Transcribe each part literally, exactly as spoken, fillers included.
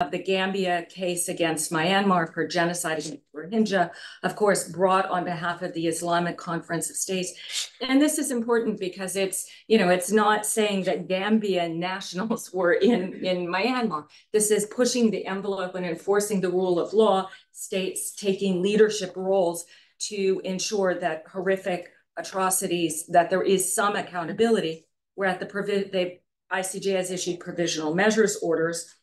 of the Gambia case against Myanmar for genocide against Rohingya, of course, brought on behalf of the Islamic Conference of States. And this is important because it's, you know, it's not saying that Gambian nationals were in, in Myanmar. This is pushing the envelope and enforcing the rule of law, states taking leadership roles to ensure that horrific atrocities, that there is some accountability, where at the provi the I C J has issued provisional measures orders.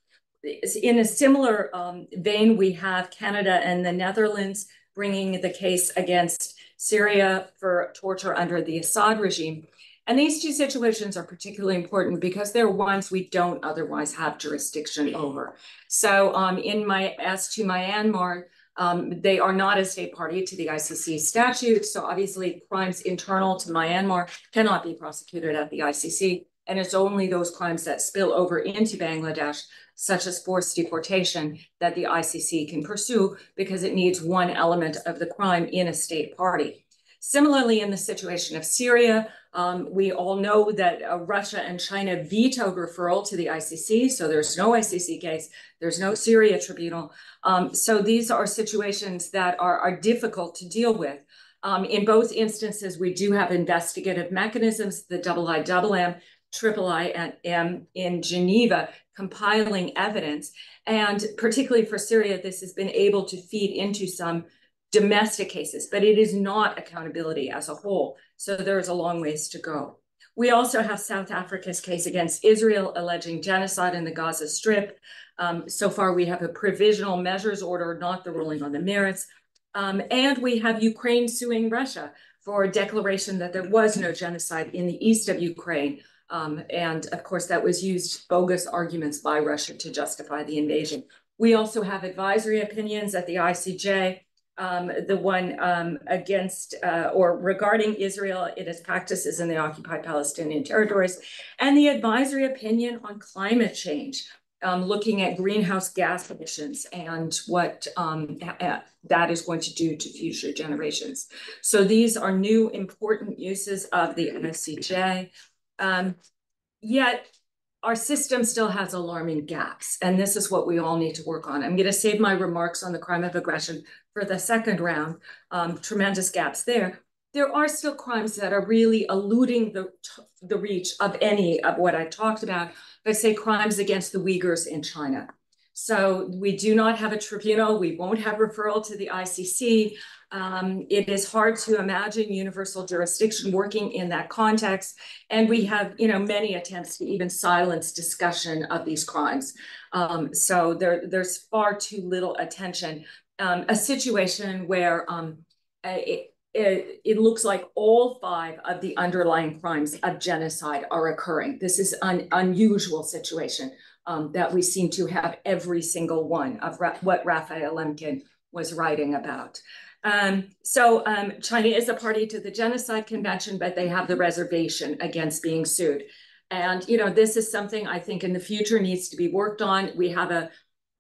In a similar um, vein, we have Canada and the Netherlands bringing the case against Syria for torture under the Assad regime. And these two situations are particularly important because they're ones we don't otherwise have jurisdiction over. So um, in my, as to Myanmar, um, they are not a state party to the I C C statute. So obviously crimes internal to Myanmar cannot be prosecuted at the I C C. And it's only those crimes that spill over into Bangladesh, such as forced deportation, that the I C C can pursue because it needs one element of the crime in a state party. Similarly, in the situation of Syria, um, we all know that uh, Russia and China vetoed referral to the I C C, so there's no I C C case, there's no Syria tribunal. Um, so these are situations that are, are difficult to deal with. Um, in both instances, we do have investigative mechanisms, the I I M M, I I I M in Geneva, compiling evidence. And particularly for Syria, this has been able to feed into some domestic cases, but it is not accountability as a whole. So there's a long ways to go. We also have South Africa's case against Israel alleging genocide in the Gaza Strip. Um, so far, we have a provisional measures order, not the ruling on the merits. Um, and we have Ukraine suing Russia for a declaration that there was no genocide in the east of Ukraine. Um, and of course, that was used bogus arguments by Russia to justify the invasion. We also have advisory opinions at the I C J, um, the one um, against uh, or regarding Israel in its practices in the occupied Palestinian territories, and the advisory opinion on climate change, um, looking at greenhouse gas emissions and what um, that is going to do to future generations. So these are new important uses of the I C J. Um, yet our system still has alarming gaps, and this is what we all need to work on. I'm going to save my remarks on the crime of aggression for the second round. Um, tremendous gaps there. There are still crimes that are really eluding the, the reach of any of what I talked about. I say crimes against the Uyghurs in China. So we do not have a tribunal. We won't have referral to the I C C. Um, it is hard to imagine universal jurisdiction working in that context. And we have, you know, many attempts to even silence discussion of these crimes. Um, so there, there's far too little attention. Um, a situation where um, it, it, it looks like all five of the underlying crimes of genocide are occurring. This is an unusual situation. Um, that we seem to have every single one of Ra what Raphael Lemkin was writing about. Um, so um, China is a party to the Genocide Convention, but they have the reservation against being sued. And, you know, this is something I think in the future needs to be worked on. We have a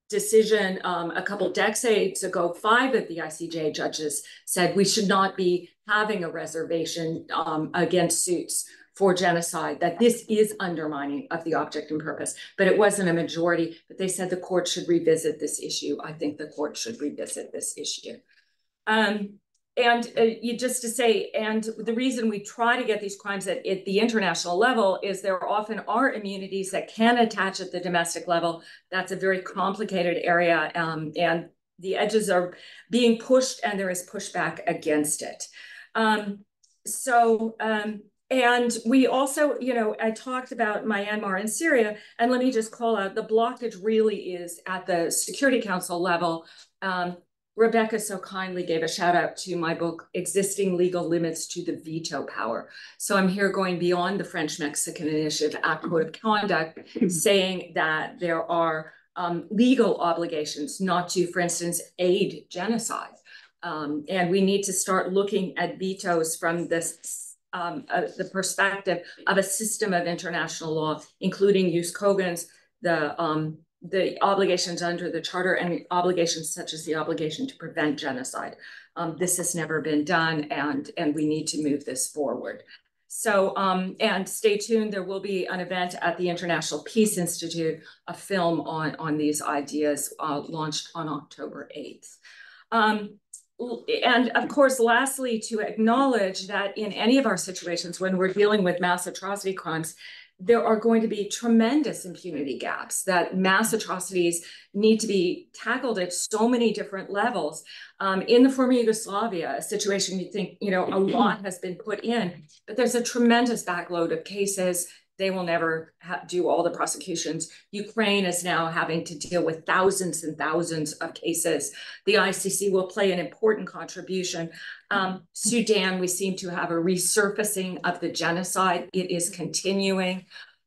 decision um, a couple decades ago, five of the I C J judges said we should not be having a reservation um, against suits for genocide, that this is undermining of the object and purpose, but it wasn't a majority, but they said the court should revisit this issue. I think the court should revisit this issue. Um, and uh, you, just to say, and the reason we try to get these crimes at, at the international level is there often are immunities that can attach at the domestic level. That's a very complicated area, um, and the edges are being pushed and there is pushback against it. Um, so, um, And we also, you know, I talked about Myanmar and Syria, and let me just call out the blockage really is at the Security Council level. Um, Rebecca so kindly gave a shout out to my book, Existing Legal Limits to the Veto Power. So I'm here going beyond the French-Mexican Initiative Act Code of Conduct, saying that there are um, legal obligations not to, for instance, aid genocide. Um, and we need to start looking at vetoes from this Um, uh, the perspective of a system of international law, including jus cogens, the, um, the obligations under the Charter, and obligations such as the obligation to prevent genocide. Um, this has never been done, and, and we need to move this forward. So, um, and stay tuned, there will be an event at the International Peace Institute, a film on, on these ideas uh, launched on October eighth. Um, and of course, lastly, to acknowledge that in any of our situations when we're dealing with mass atrocity crimes, there are going to be tremendous impunity gaps, that mass atrocities need to be tackled at so many different levels. Um, in the former Yugoslavia, a situation you think, you know, a lot has been put in, but there's a tremendous backload of cases. They will never do all the prosecutions. Ukraine is now having to deal with thousands and thousands of cases. The I C C will play an important contribution. Um, Sudan, we seem to have a resurfacing of the genocide. It is continuing.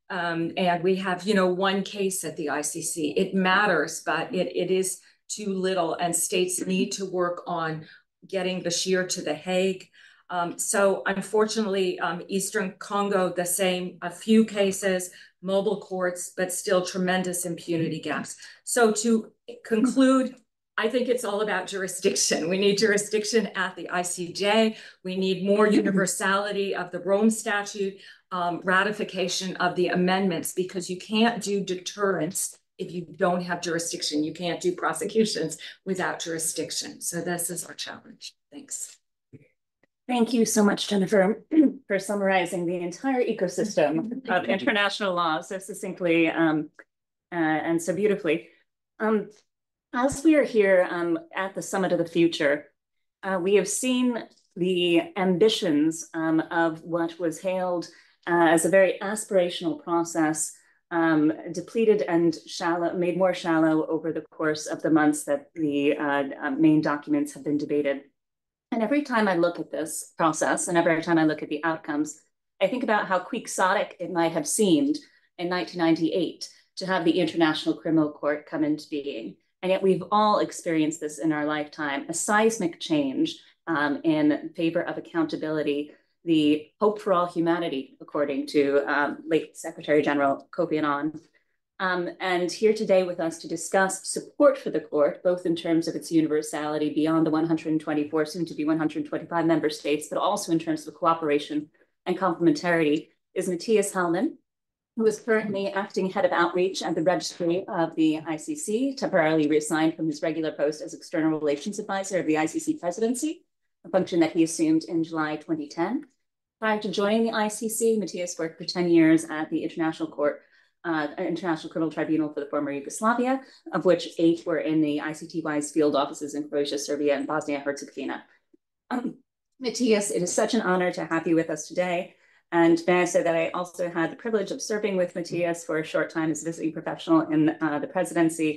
Um, and we have, you know, one case at the I C C. It matters, but it, it is too little, and states need to work on getting Bashir to The Hague. Um, so unfortunately, um, Eastern Congo, the same, a few cases, mobile courts, but still tremendous impunity gaps. So to conclude, I think it's all about jurisdiction. We need jurisdiction at the I C J. We need more universality of the Rome Statute, um, ratification of the amendments, because you can't do deterrence if you don't have jurisdiction. You can't do prosecutions without jurisdiction. So this is our challenge. Thanks. Thank you so much, Jennifer, for summarizing the entire ecosystem of international law so succinctly um, uh, and so beautifully. Um, as we are here um, at the Summit of the Future, uh, we have seen the ambitions um, of what was hailed uh, as a very aspirational process, um, depleted and shallow, made more shallow over the course of the months that the uh, uh, main documents have been debated. And every time I look at this process and every time I look at the outcomes, I think about how quixotic it might have seemed in nineteen ninety-eight to have the International Criminal Court come into being. And yet we've all experienced this in our lifetime, a seismic change um, in favor of accountability, the hope for all humanity, according to um, late Secretary General Kofi Annan. Um, and here today with us to discuss support for the court, both in terms of its universality beyond the one hundred twenty-four, soon to be one hundred twenty-five member states, but also in terms of cooperation and complementarity, is Matthias Hellmann, who is currently acting head of outreach at the registry of the I C C, temporarily reassigned from his regular post as external relations advisor of the I C C presidency, a function that he assumed in July twenty ten. Prior to joining the I C C, Matthias worked for ten years at the International Court Uh, International Criminal Tribunal for the former Yugoslavia, of which eight were in the I C T Y's field offices in Croatia, Serbia, and Bosnia-Herzegovina. Um, Matthias, it is such an honor to have you with us today. And may I say that I also had the privilege of serving with Matthias for a short time as visiting professional in uh, the presidency.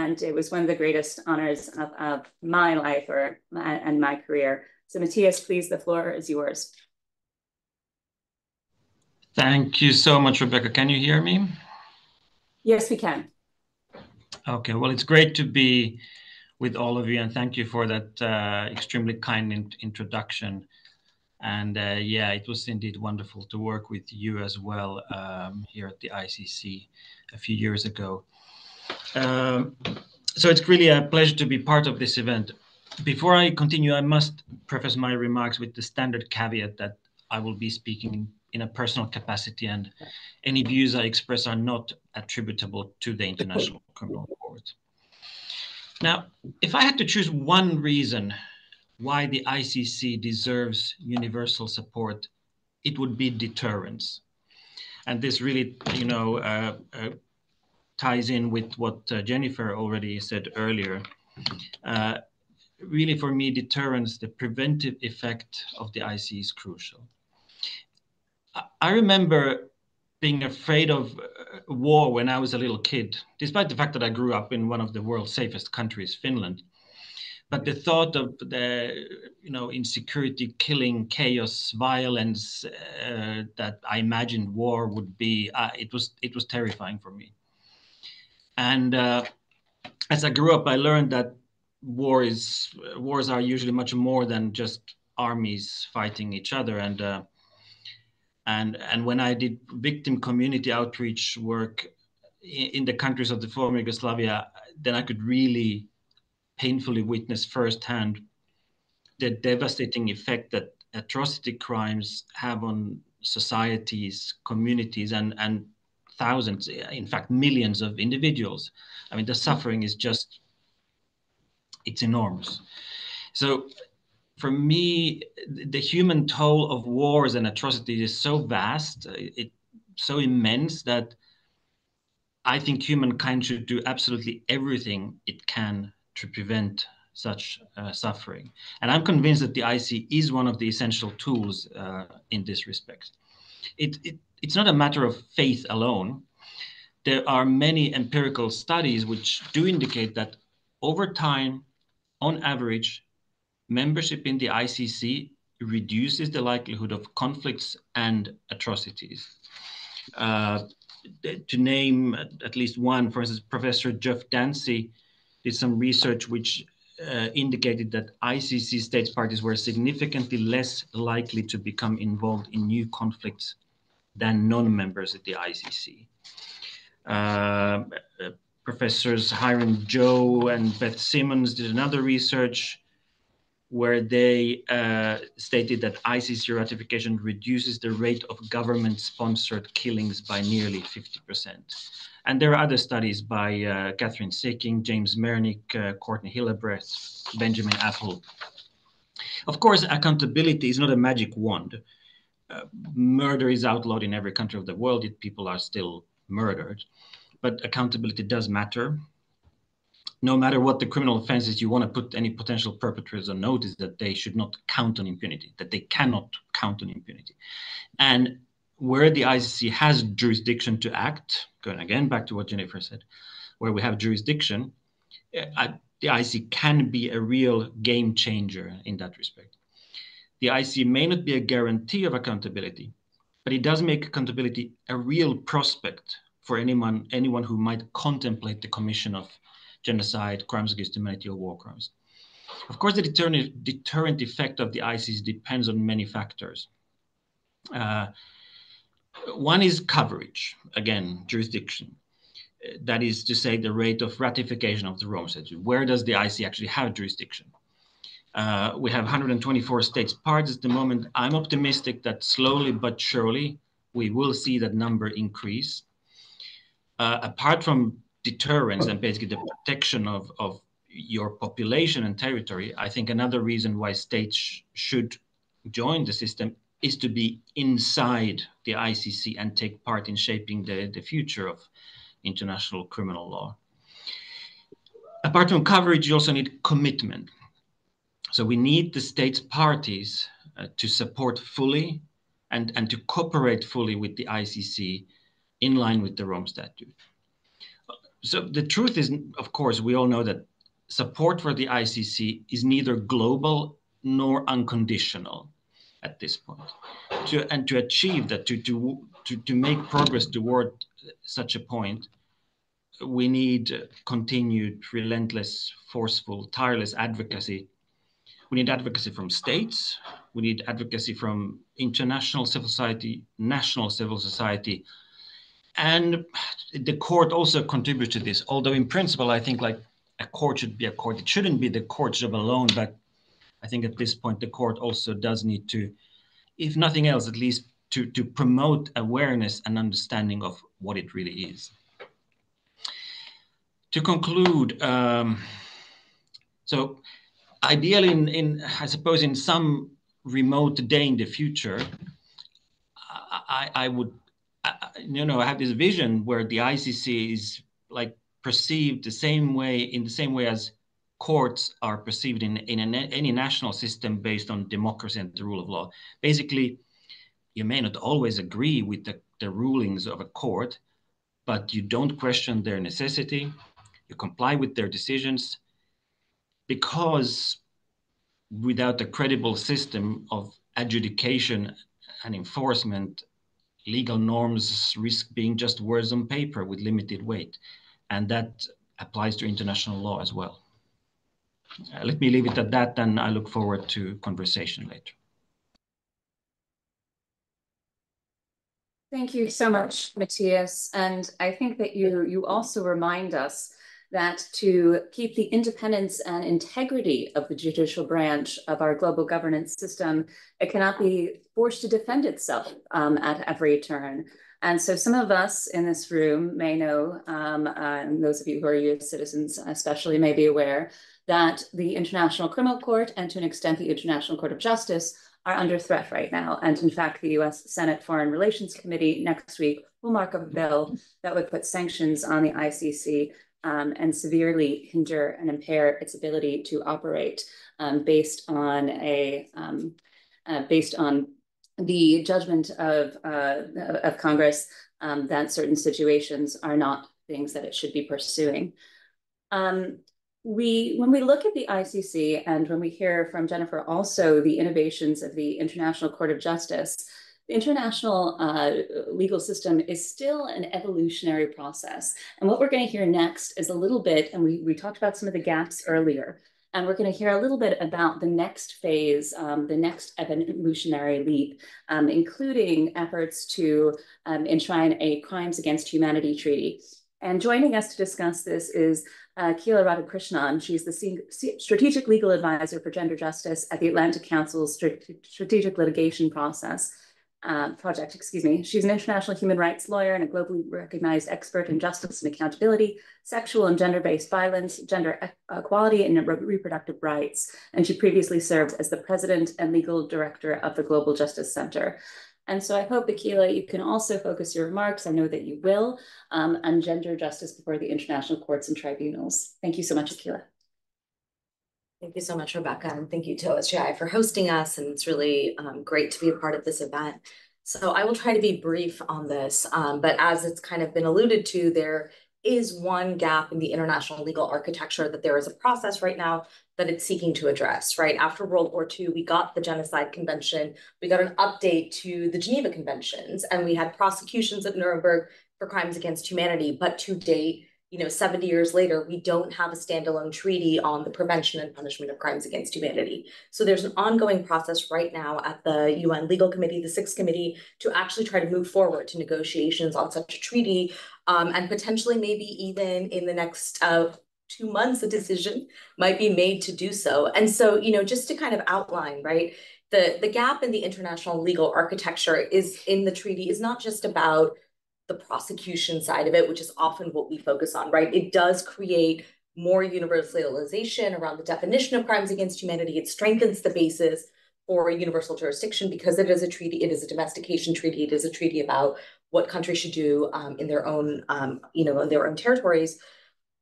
And it was one of the greatest honors of, of my life or my, and my career. So Matthias, please, the floor is yours. Thank you so much, Rebecca. Can you hear me? Yes, we can. Okay, well, it's great to be with all of you, and thank you for that uh, extremely kind in introduction. And uh, yeah, it was indeed wonderful to work with you as well um, here at the I C C a few years ago. Uh, so it's really a pleasure to be part of this event. Before I continue, I must preface my remarks with the standard caveat that I will be speaking in a personal capacity, and any views I express are not attributable to the International Criminal Court. Now, if I had to choose one reason why the I C C deserves universal support, it would be deterrence. And this really, you know, uh, uh, ties in with what uh, Jennifer already said earlier. Uh, really, for me, deterrence, the preventive effect of the I C C is crucial. I remember being afraid of war when I was a little kid, despite the fact that I grew up in one of the world's safest countries, Finland. But the thought of the, you know, insecurity, killing, chaos, violence uh, that I imagined war would be, uh, it was it was terrifying for me. And uh, as I grew up, I learned that war is wars are usually much more than just armies fighting each other. And uh, And, and when I did victim community outreach work in, in the countries of the former Yugoslavia, then I could really painfully witness firsthand the devastating effect that atrocity crimes have on societies, communities, and, and thousands, in fact, millions of individuals. I mean, the suffering is just, it's enormous. So for me, the human toll of wars and atrocities is so vast, it's so immense, that I think humankind should do absolutely everything it can to prevent such uh, suffering. And I'm convinced that the I C is one of the essential tools uh, in this respect. It, it, it's not a matter of faith alone. There are many empirical studies which do indicate that over time, on average, membership in the I C C reduces the likelihood of conflicts and atrocities. Uh, to name at least one, for instance, Professor Jeff Dancy did some research which Uh, indicated that I C C states parties were significantly less likely to become involved in new conflicts than non-members at the I C C. Uh, uh, Professors Hiram Joe and Beth Simmons did another research where they uh, stated that I C C ratification reduces the rate of government-sponsored killings by nearly fifty percent. And there are other studies by uh, Catherine Sicking, James Mernick, uh, Courtney Hillebrecht, Benjamin Apple. Of course, accountability is not a magic wand. Uh, murder is outlawed in every country of the world, yet people are still murdered. But accountability does matter. No matter what the criminal offense is, you want to put any potential perpetrators on notice that they should not count on impunity, that they cannot count on impunity. And where the I C C has jurisdiction to act, going again back to what Jennifer said, where we have jurisdiction, I, the I C C can be a real game changer in that respect. The I C C may not be a guarantee of accountability, but it does make accountability a real prospect for anyone, anyone who might contemplate the commission of genocide, crimes against humanity, or war crimes. Of course, the deterrent, deterrent effect of the I C C depends on many factors. Uh, One is coverage, again, jurisdiction. That is to say, the rate of ratification of the Rome Statute. Where does the I C C actually have jurisdiction? Uh, we have one hundred twenty-four states parties at the moment. I'm optimistic that slowly but surely we will see that number increase. Uh, apart from deterrence and basically the protection of, of your population and territory, I think another reason why states sh should join the system is to be inside the I C C and take part in shaping the, the future of international criminal law. Apart from coverage, you also need commitment. So we need the states' parties uh, to support fully and, and to cooperate fully with the I C C in line with the Rome Statute. So the truth is, of course, we all know that support for the I C C is neither global nor unconditional at this point. To, and to achieve that, to, to, to, to make progress toward such a point, we need continued, relentless, forceful, tireless advocacy. We need advocacy from states. We need advocacy from international civil society, national civil society. And the court also contributes to this, although in principle, I think like a court should be a court. It shouldn't be the court's job alone, but I think at this point, the court also does need to, if nothing else, at least to, to promote awareness and understanding of what it really is. To conclude, um, so ideally, in, in, I suppose, in some remote day in the future, I, I would, I, you know, I have this vision where the I C C is like perceived the same way, in the same way as courts are perceived in, in an, any national system based on democracy and the rule of law. Basically, you may not always agree with the, the rulings of a court, but you don't question their necessity, you comply with their decisions, because without a credible system of adjudication and enforcement, legal norms risk being just words on paper with limited weight. And that applies to international law as well. Uh, let me leave it at that, and I look forward to conversation later. Thank you so much, Matthias. And I think that you, you also remind us that to keep the independence and integrity of the judicial branch of our global governance system, it cannot be forced to defend itself um, at every turn. And so some of us in this room may know, um, uh, and those of you who are U S citizens especially may be aware, that the International Criminal Court and to an extent the International Court of Justice are under threat right now. And in fact, the U S Senate Foreign Relations Committee next week will mark up a bill that would put sanctions on the I C C um, and severely hinder and impair its ability to operate um, based on a um, uh, based on the judgment of, uh, of Congress um, that certain situations are not things that it should be pursuing. Um, we, when we look at the I C C and when we hear from Jennifer also the innovations of the International Court of Justice, the international uh, legal system is still an evolutionary process. And what we're going to hear next is a little bit, and we, we talked about some of the gaps earlier, and we're going to hear a little bit about the next phase, um, the next evolutionary leap, um, including efforts to um, enshrine a Crimes Against Humanity Treaty. And joining us to discuss this is uh, Kila Radhakrishnan. She's the C C Strategic Legal Advisor for Gender Justice at the Atlantic Council's St Strategic Litigation Process uh, Project. Excuse me. She's an international human rights lawyer and a globally recognized expert in justice and accountability, sexual and gender-based violence, gender equality, and re reproductive rights. And she previously served as the president and legal director of the Global Justice Center. And so I hope, Akila, you can also focus your remarks, I know that you will, um, on gender justice before the international courts and tribunals. Thank you so much, Akila. Thank you so much, Rebecca, and thank you to O S J I for hosting us, and it's really um, great to be a part of this event. So I will try to be brief on this, um, but as it's kind of been alluded to, there is one gap in the international legal architecture that there is a process right now that it's seeking to address, right? After World War Two, we got the Genocide Convention, we got an update to the Geneva Conventions, and we had prosecutions at Nuremberg for crimes against humanity. But to date, you know, seventy years later, we don't have a standalone treaty on the prevention and punishment of crimes against humanity. So there's an ongoing process right now at the U N Legal Committee, the Sixth Committee, to actually try to move forward to negotiations on such a treaty, um, and potentially maybe even in the next uh, two months, a decision might be made to do so. And so, you know, just to kind of outline, right, the, the gap in the international legal architecture is in the treaty is not just about the prosecution side of it, which is often what we focus on, right? It does create more universalization around the definition of crimes against humanity. It strengthens the basis for a universal jurisdiction because it is a treaty, it is a domestication treaty, it is a treaty about what countries should do um, in their own, um, you know, in their own territories.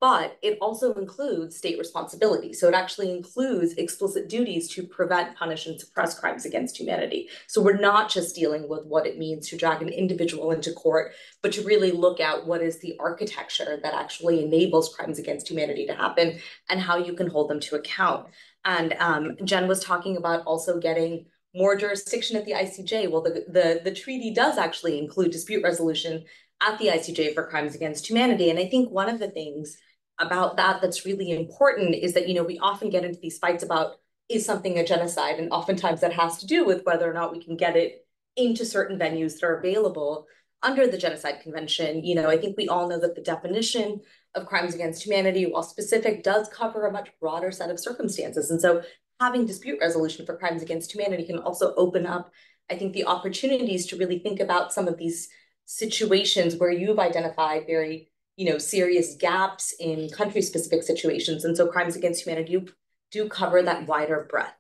But it also includes state responsibility. So it actually includes explicit duties to prevent, punish, and suppress crimes against humanity. So we're not just dealing with what it means to drag an individual into court, but to really look at what is the architecture that actually enables crimes against humanity to happen and how you can hold them to account. And um, Jen was talking about also getting more jurisdiction at the I C J. Well, the, the, the treaty does actually include dispute resolution at the I C J for crimes against humanity. And I think one of the things about that that's really important is that, you know, we often get into these fights about, is something a genocide? And oftentimes that has to do with whether or not we can get it into certain venues that are available under the Genocide Convention. You know, I think we all know that the definition of crimes against humanity, while specific, does cover a much broader set of circumstances. And so having dispute resolution for crimes against humanity can also open up, I think, the opportunities to really think about some of these situations where you've identified very, you know, serious gaps in country-specific situations. And so crimes against humanity do, do cover that wider breadth.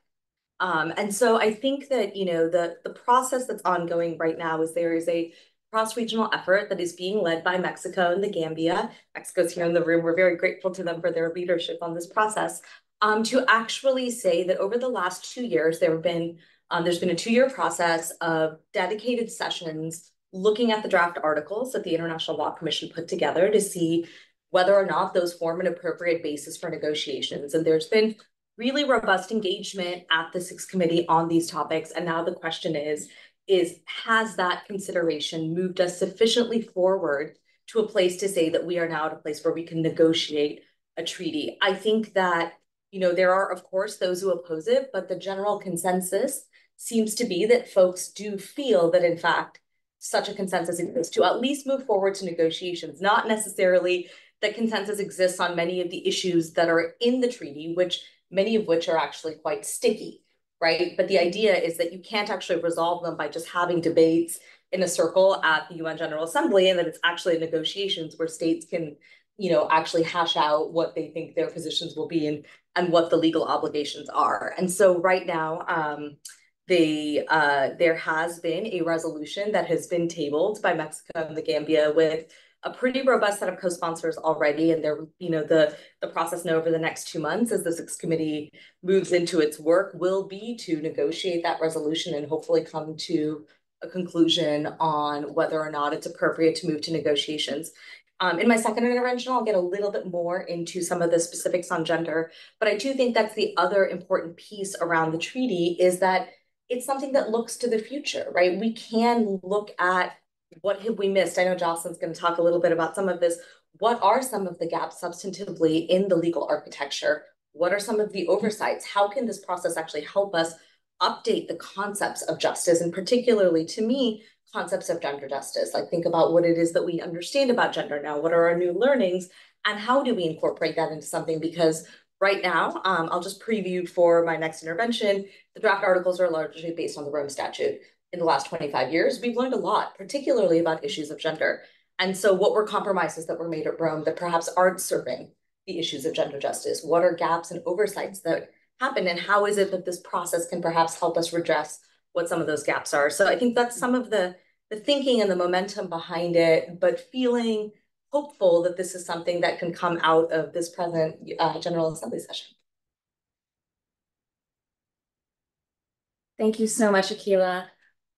Um, and so I think that, you know, the, the process that's ongoing right now is there is a cross-regional effort that is being led by Mexico and the Gambia. Mexico's here in the room. We're very grateful to them for their leadership on this process, um, to actually say that over the last two years, there have been, um, there's been a two-year process of dedicated sessions looking at the draft articles that the International Law Commission put together to see whether or not those form an appropriate basis for negotiations. And there's been really robust engagement at the Sixth Committee on these topics. And now the question is, is has that consideration moved us sufficiently forward to a place to say that we are now at a place where we can negotiate a treaty? I think that, you know, there are, of course, those who oppose it, but the general consensus seems to be that folks do feel that, in fact, such a consensus exists to at least move forward to negotiations, not necessarily that consensus exists on many of the issues that are in the treaty, which many of which are actually quite sticky, right? But the idea is that you can't actually resolve them by just having debates in a circle at the U N General Assembly, and that it's actually negotiations where states can, you know, actually hash out what they think their positions will be and, and what the legal obligations are. And so right now, um, the, uh, there has been a resolution that has been tabled by Mexico and the Gambia with a pretty robust set of co-sponsors already. And there, you know, the, the process now over the next two months as the Sixth Committee moves into its work will be to negotiate that resolution and hopefully come to a conclusion on whether or not it's appropriate to move to negotiations. Um, in my second intervention, I'll get a little bit more into some of the specifics on gender, but I do think that's the other important piece around the treaty is that it's something that looks to the future, right? We can look at what have we missed. I know Jocelyn's going to talk a little bit about some of this. What are some of the gaps substantively in the legal architecture? What are some of the oversights? How can this process actually help us update the concepts of justice, and particularly to me, concepts of gender justice? Like, think about what it is that we understand about gender now, what are our new learnings, and how do we incorporate that into something? Because right now, um, I'll just preview for my next intervention, the draft articles are largely based on the Rome Statute. In the last twenty-five years, we've learned a lot, particularly about issues of gender. And so what were compromises that were made at Rome that perhaps aren't serving the issues of gender justice? What are gaps and oversights that happen, and how is it that this process can perhaps help us redress what some of those gaps are? So I think that's some of the, the thinking and the momentum behind it, but feeling hopeful that this is something that can come out of this present uh, General Assembly session. Thank you so much, Akila.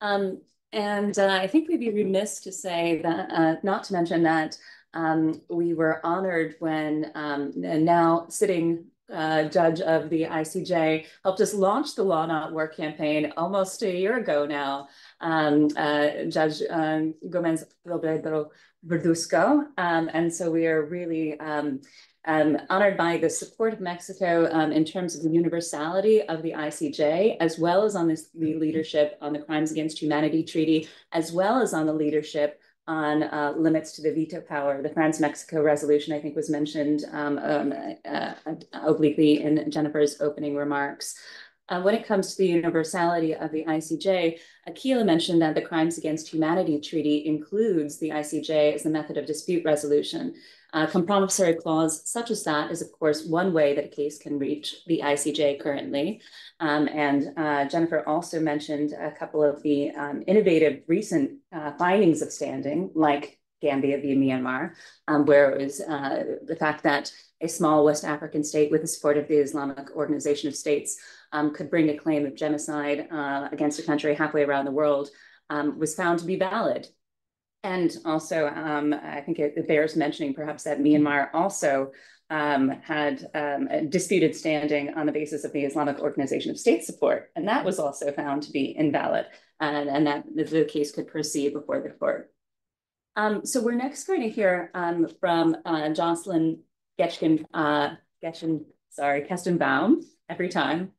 Um, and uh, I think we'd be remiss to say that, uh, not to mention that um, we were honored when um, now sitting Uh, judge of the I C J, helped us launch the Law Not War campaign almost a year ago now. Um, uh, Judge um, Gomez Robledo Verduzco. Um, and so we are really um, um, honored by the support of Mexico um, in terms of the universality of the I C J, as well as on this, the leadership on the Crimes Against Humanity Treaty, as well as on the leadership on uh, limits to the veto power. The France-Mexico resolution, I think, was mentioned um, um, uh, obliquely in Jennifer's opening remarks. Uh, when it comes to the universality of the I C J, Akila mentioned that the Crimes Against Humanity Treaty includes the I C J as the method of dispute resolution. A compromissory clause such as that is, of course, one way that a case can reach the I C J currently. Um, and uh, Jennifer also mentioned a couple of the um, innovative recent uh, findings of standing, like Gambia v. Myanmar, um, where it was uh, the fact that a small West African state with the support of the Islamic Organization of States um, could bring a claim of genocide uh, against a country halfway around the world um, was found to be valid. And also, um, I think it, it bears mentioning perhaps that Myanmar also um, had um, disputed standing on the basis of the Islamic Organization of States support, and that was also found to be invalid, and, and that the case could proceed before the court. Um, so we're next going to hear um, from uh, Jocelyn Getgen, uh, Getgen, sorry, Kestenbaum, every time,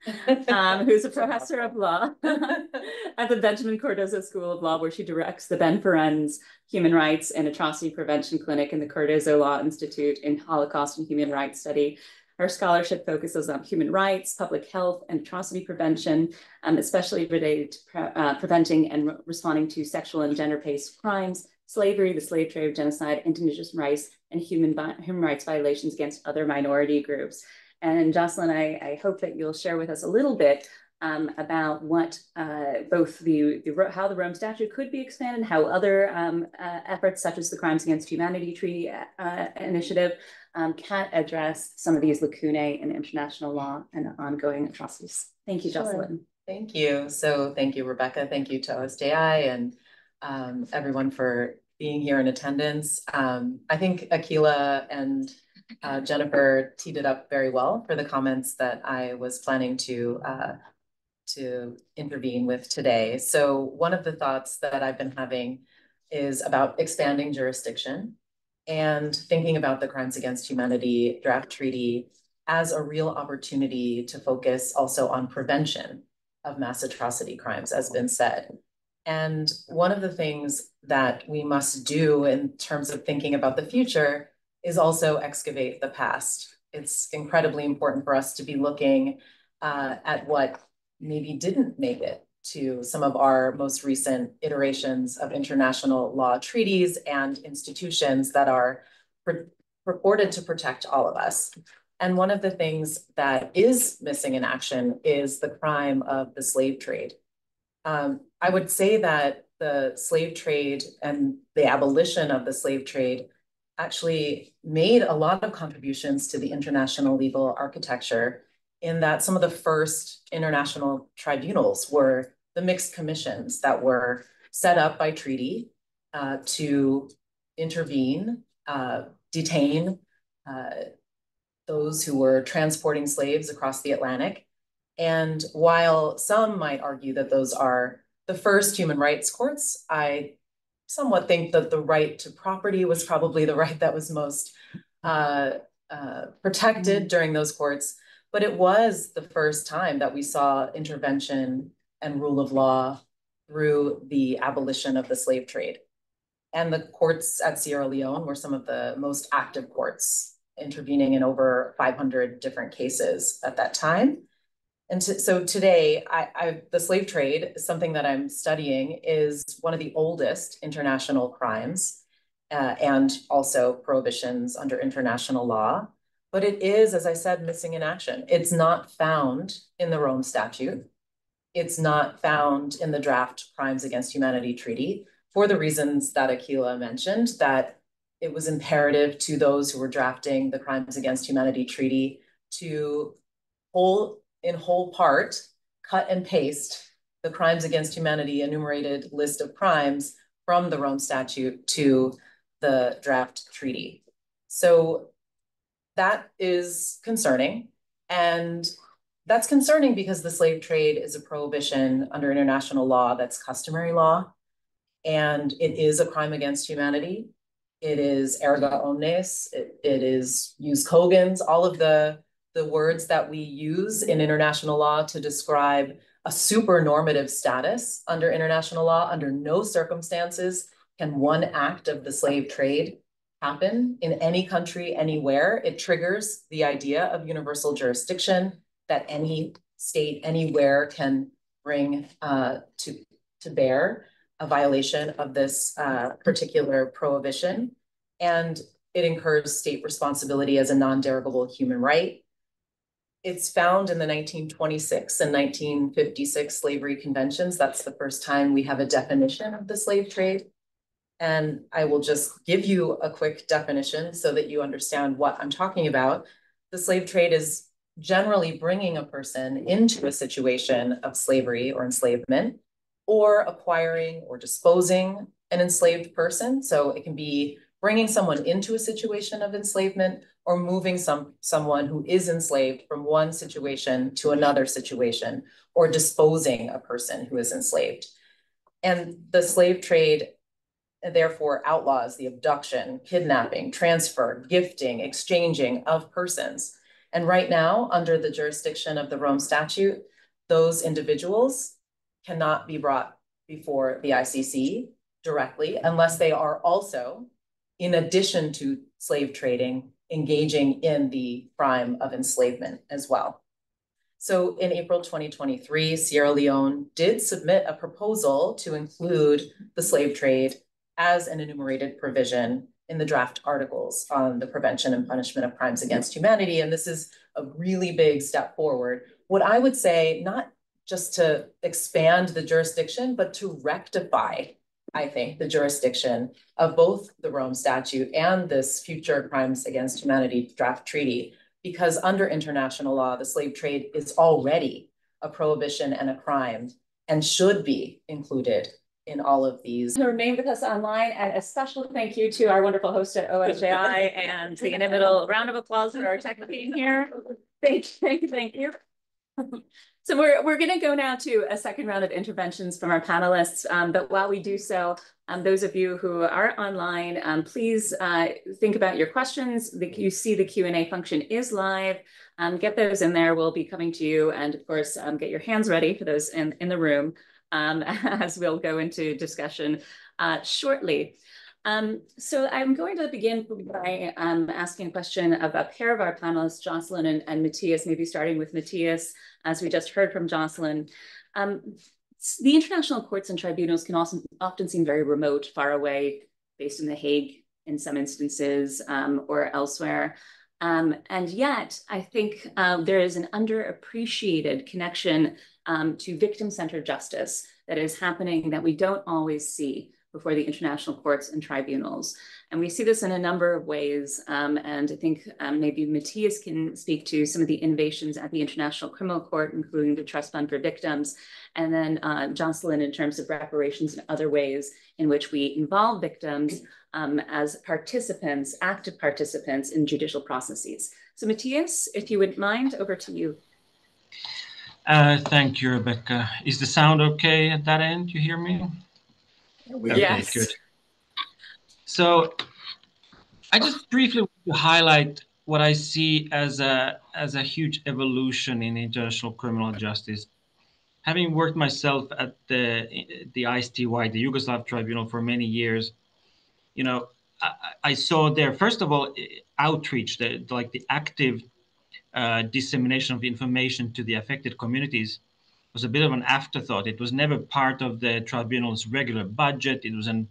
um, who's a professor of law at the Benjamin Cardozo School of Law, where she directs the Ben Ferenz Human Rights and Atrocity Prevention Clinic and the Cardozo Law Institute in Holocaust and Human Rights Study. Her scholarship focuses on human rights, public health, and atrocity prevention, um, especially related to pre uh, preventing and re responding to sexual and gender-based crimes, slavery, the slave trade, genocide, indigenous rights, and human, human rights violations against other minority groups. And Jocelyn, I, I hope that you'll share with us a little bit um, about what uh, both the, the how the Rome Statute could be expanded, and how other um, uh, efforts such as the Crimes Against Humanity Treaty uh, Initiative um, can address some of these lacunae in international law and ongoing atrocities. Thank you, sure. Jocelyn. Thank you. So thank you, Rebecca. Thank you to O S J I and um, everyone for being here in attendance. Um, I think Akila and Uh, Jennifer teed it up very well for the comments that I was planning to uh, to intervene with today. So one of the thoughts that I've been having is about expanding jurisdiction and thinking about the Crimes Against Humanity draft treaty as a real opportunity to focus also on prevention of mass atrocity crimes, as been said. And one of the things that we must do in terms of thinking about the future is also excavate the past. It's incredibly important for us to be looking uh, at what maybe didn't make it to some of our most recent iterations of international law treaties and institutions that are pur- purported to protect all of us. And one of the things that is missing in action is the crime of the slave trade. Um, I would say that the slave trade and the abolition of the slave trade actually made a lot of contributions to the international legal architecture, in that some of the first international tribunals were the mixed commissions that were set up by treaty uh, to intervene, uh, detain uh, those who were transporting slaves across the Atlantic. And while some might argue that those are the first human rights courts, I somewhat think that the right to property was probably the right that was most uh, uh, protected during those courts. But it was the first time that we saw intervention and rule of law through the abolition of the slave trade. And the courts at Sierra Leone were some of the most active courts, intervening in over five hundred different cases at that time. And so today, I, I, the slave trade, something that I'm studying, is one of the oldest international crimes uh, and also prohibitions under international law. But it is, as I said, missing in action. It's not found in the Rome Statute. It's not found in the draft Crimes Against Humanity Treaty, for the reasons that Akila mentioned, that it was imperative to those who were drafting the Crimes Against Humanity Treaty to whole, in whole part, cut and paste the Crimes Against Humanity enumerated list of crimes from the Rome Statute to the draft treaty. So that is concerning, and that's concerning because the slave trade is a prohibition under international law that's customary law, and it is a crime against humanity. It is erga omnes, it, it is jus cogens, all of the, the words that we use in international law to describe a supernormative status under international law. Under no circumstances can one act of the slave trade happen in any country, anywhere. It triggers the idea of universal jurisdiction that any state anywhere can bring uh, to, to bear a violation of this uh, particular prohibition. And it incurs state responsibility as a non-derogable human right. It's found in the nineteen twenty-six and nineteen fifty-six slavery conventions. That's the first time we have a definition of the slave trade. And I will just give you a quick definition so that you understand what I'm talking about. The slave trade is generally bringing a person into a situation of slavery or enslavement, or acquiring or disposing an enslaved person. So it can be bringing someone into a situation of enslavement, or moving some, someone who is enslaved from one situation to another situation, or disposing a person who is enslaved. And the slave trade therefore outlaws the abduction, kidnapping, transfer, gifting, exchanging of persons. And right now, under the jurisdiction of the Rome Statute, those individuals cannot be brought before the I C C directly unless they are also, in addition to slave trading, engaging in the crime of enslavement as well. So in April twenty twenty-three, Sierra Leone did submit a proposal to include the slave trade as an enumerated provision in the draft articles on the prevention and punishment of crimes against humanity. And this is a really big step forward. What I would say, not just to expand the jurisdiction, but to rectify, I think, the jurisdiction of both the Rome Statute and this future Crimes Against Humanity draft treaty, because under international law, the slave trade is already a prohibition and a crime and should be included in all of these. Remain with us online, and a special thank you to our wonderful host at O S J I and the inimitable round of applause for our tech team here. Thank you, thank you, thank you. So we're, we're going to go now to a second round of interventions from our panelists, um, but while we do so, um, those of you who are online, um, please uh, think about your questions. The, you see the Q and A function is live. Um, get those in there. We'll be coming to you, and of course, um, get your hands ready for those in, in the room. Um, as we'll go into discussion uh, shortly. Um, so I'm going to begin by um, asking a question of a pair of our panelists, Jocelyn and, and Matthias, maybe starting with Matthias, as we just heard from Jocelyn. Um, the international courts and tribunals can also often seem very remote, far away, based in The Hague in some instances um, or elsewhere. Um, and yet, I think uh, there is an underappreciated connection um, to victim-centered justice that is happening that we don't always see before the international courts and tribunals. And we see this in a number of ways. Um, and I think um, maybe Matthias can speak to some of the innovations at the International Criminal Court, including the Trust Fund for Victims, and then uh, Jocelyn in terms of reparations and other ways in which we involve victims um, as participants, active participants in judicial processes. So Matthias, if you wouldn't mind, over to you. Uh, thank you, Rebecca. Is the sound okay at that end? You hear me? Okay, yes. Good. So I just briefly want to highlight what I see as a, as a huge evolution in international criminal justice. Having worked myself at the, the I C T Y, the Yugoslav Tribunal, for many years, you know, I, I saw there, first of all, outreach, the, like the active uh, dissemination of information to the affected communities was a bit of an afterthought. It was never part of the tribunal's regular budget. It was an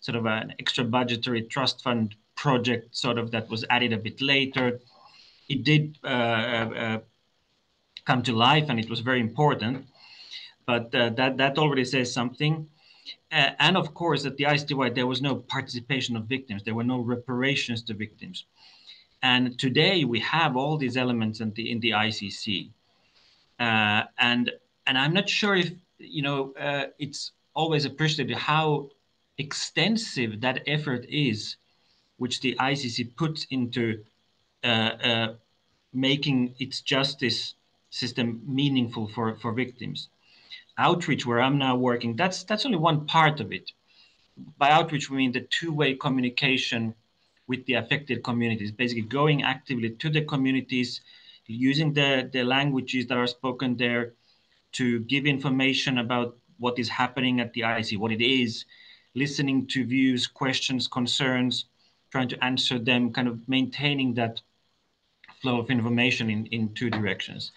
sort of an extra budgetary trust fund project, sort of, that was added a bit later. It did uh, uh, come to life, and it was very important. But uh, that that already says something. Uh, and of course, at the I C T Y, there was no participation of victims. There were no reparations to victims. And today we have all these elements in the in the I C C. Uh, and. And I'm not sure if, you know, uh, it's always appreciated how extensive that effort is, which the I C C puts into uh, uh, making its justice system meaningful for, for victims. Outreach, where I'm now working, that's, that's only one part of it. By outreach, we mean the two-way communication with the affected communities, basically going actively to the communities, using the, the languages that are spoken there, to give information about what is happening at the I C C, what it is, listening to views, questions, concerns, trying to answer them, kind of maintaining that flow of information in, in two directions.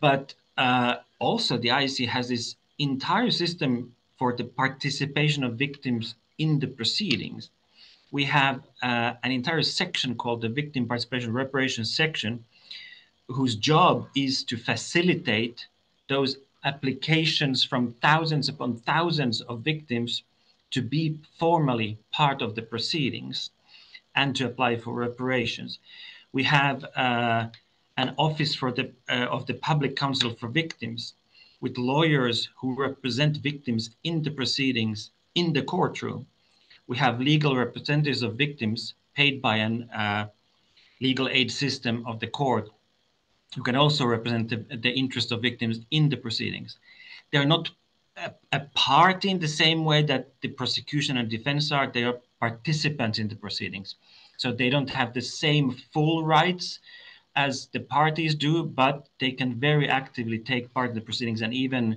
But uh, also the I C C has this entire system for the participation of victims in the proceedings. We have uh, an entire section called the Victim Participation Reparations section, whose job is to facilitate those applications from thousands upon thousands of victims to be formally part of the proceedings and to apply for reparations. We have uh, an office for the, uh, of the Public Counsel for Victims, with lawyers who represent victims in the proceedings in the courtroom. We have legal representatives of victims paid by an uh, legal aid system of the court, who can also represent the, the interest of victims in the proceedings. They are not a, a party in the same way that the prosecution and defense are. They are participants in the proceedings. So they don't have the same full rights as the parties do, but they can very actively take part in the proceedings and even,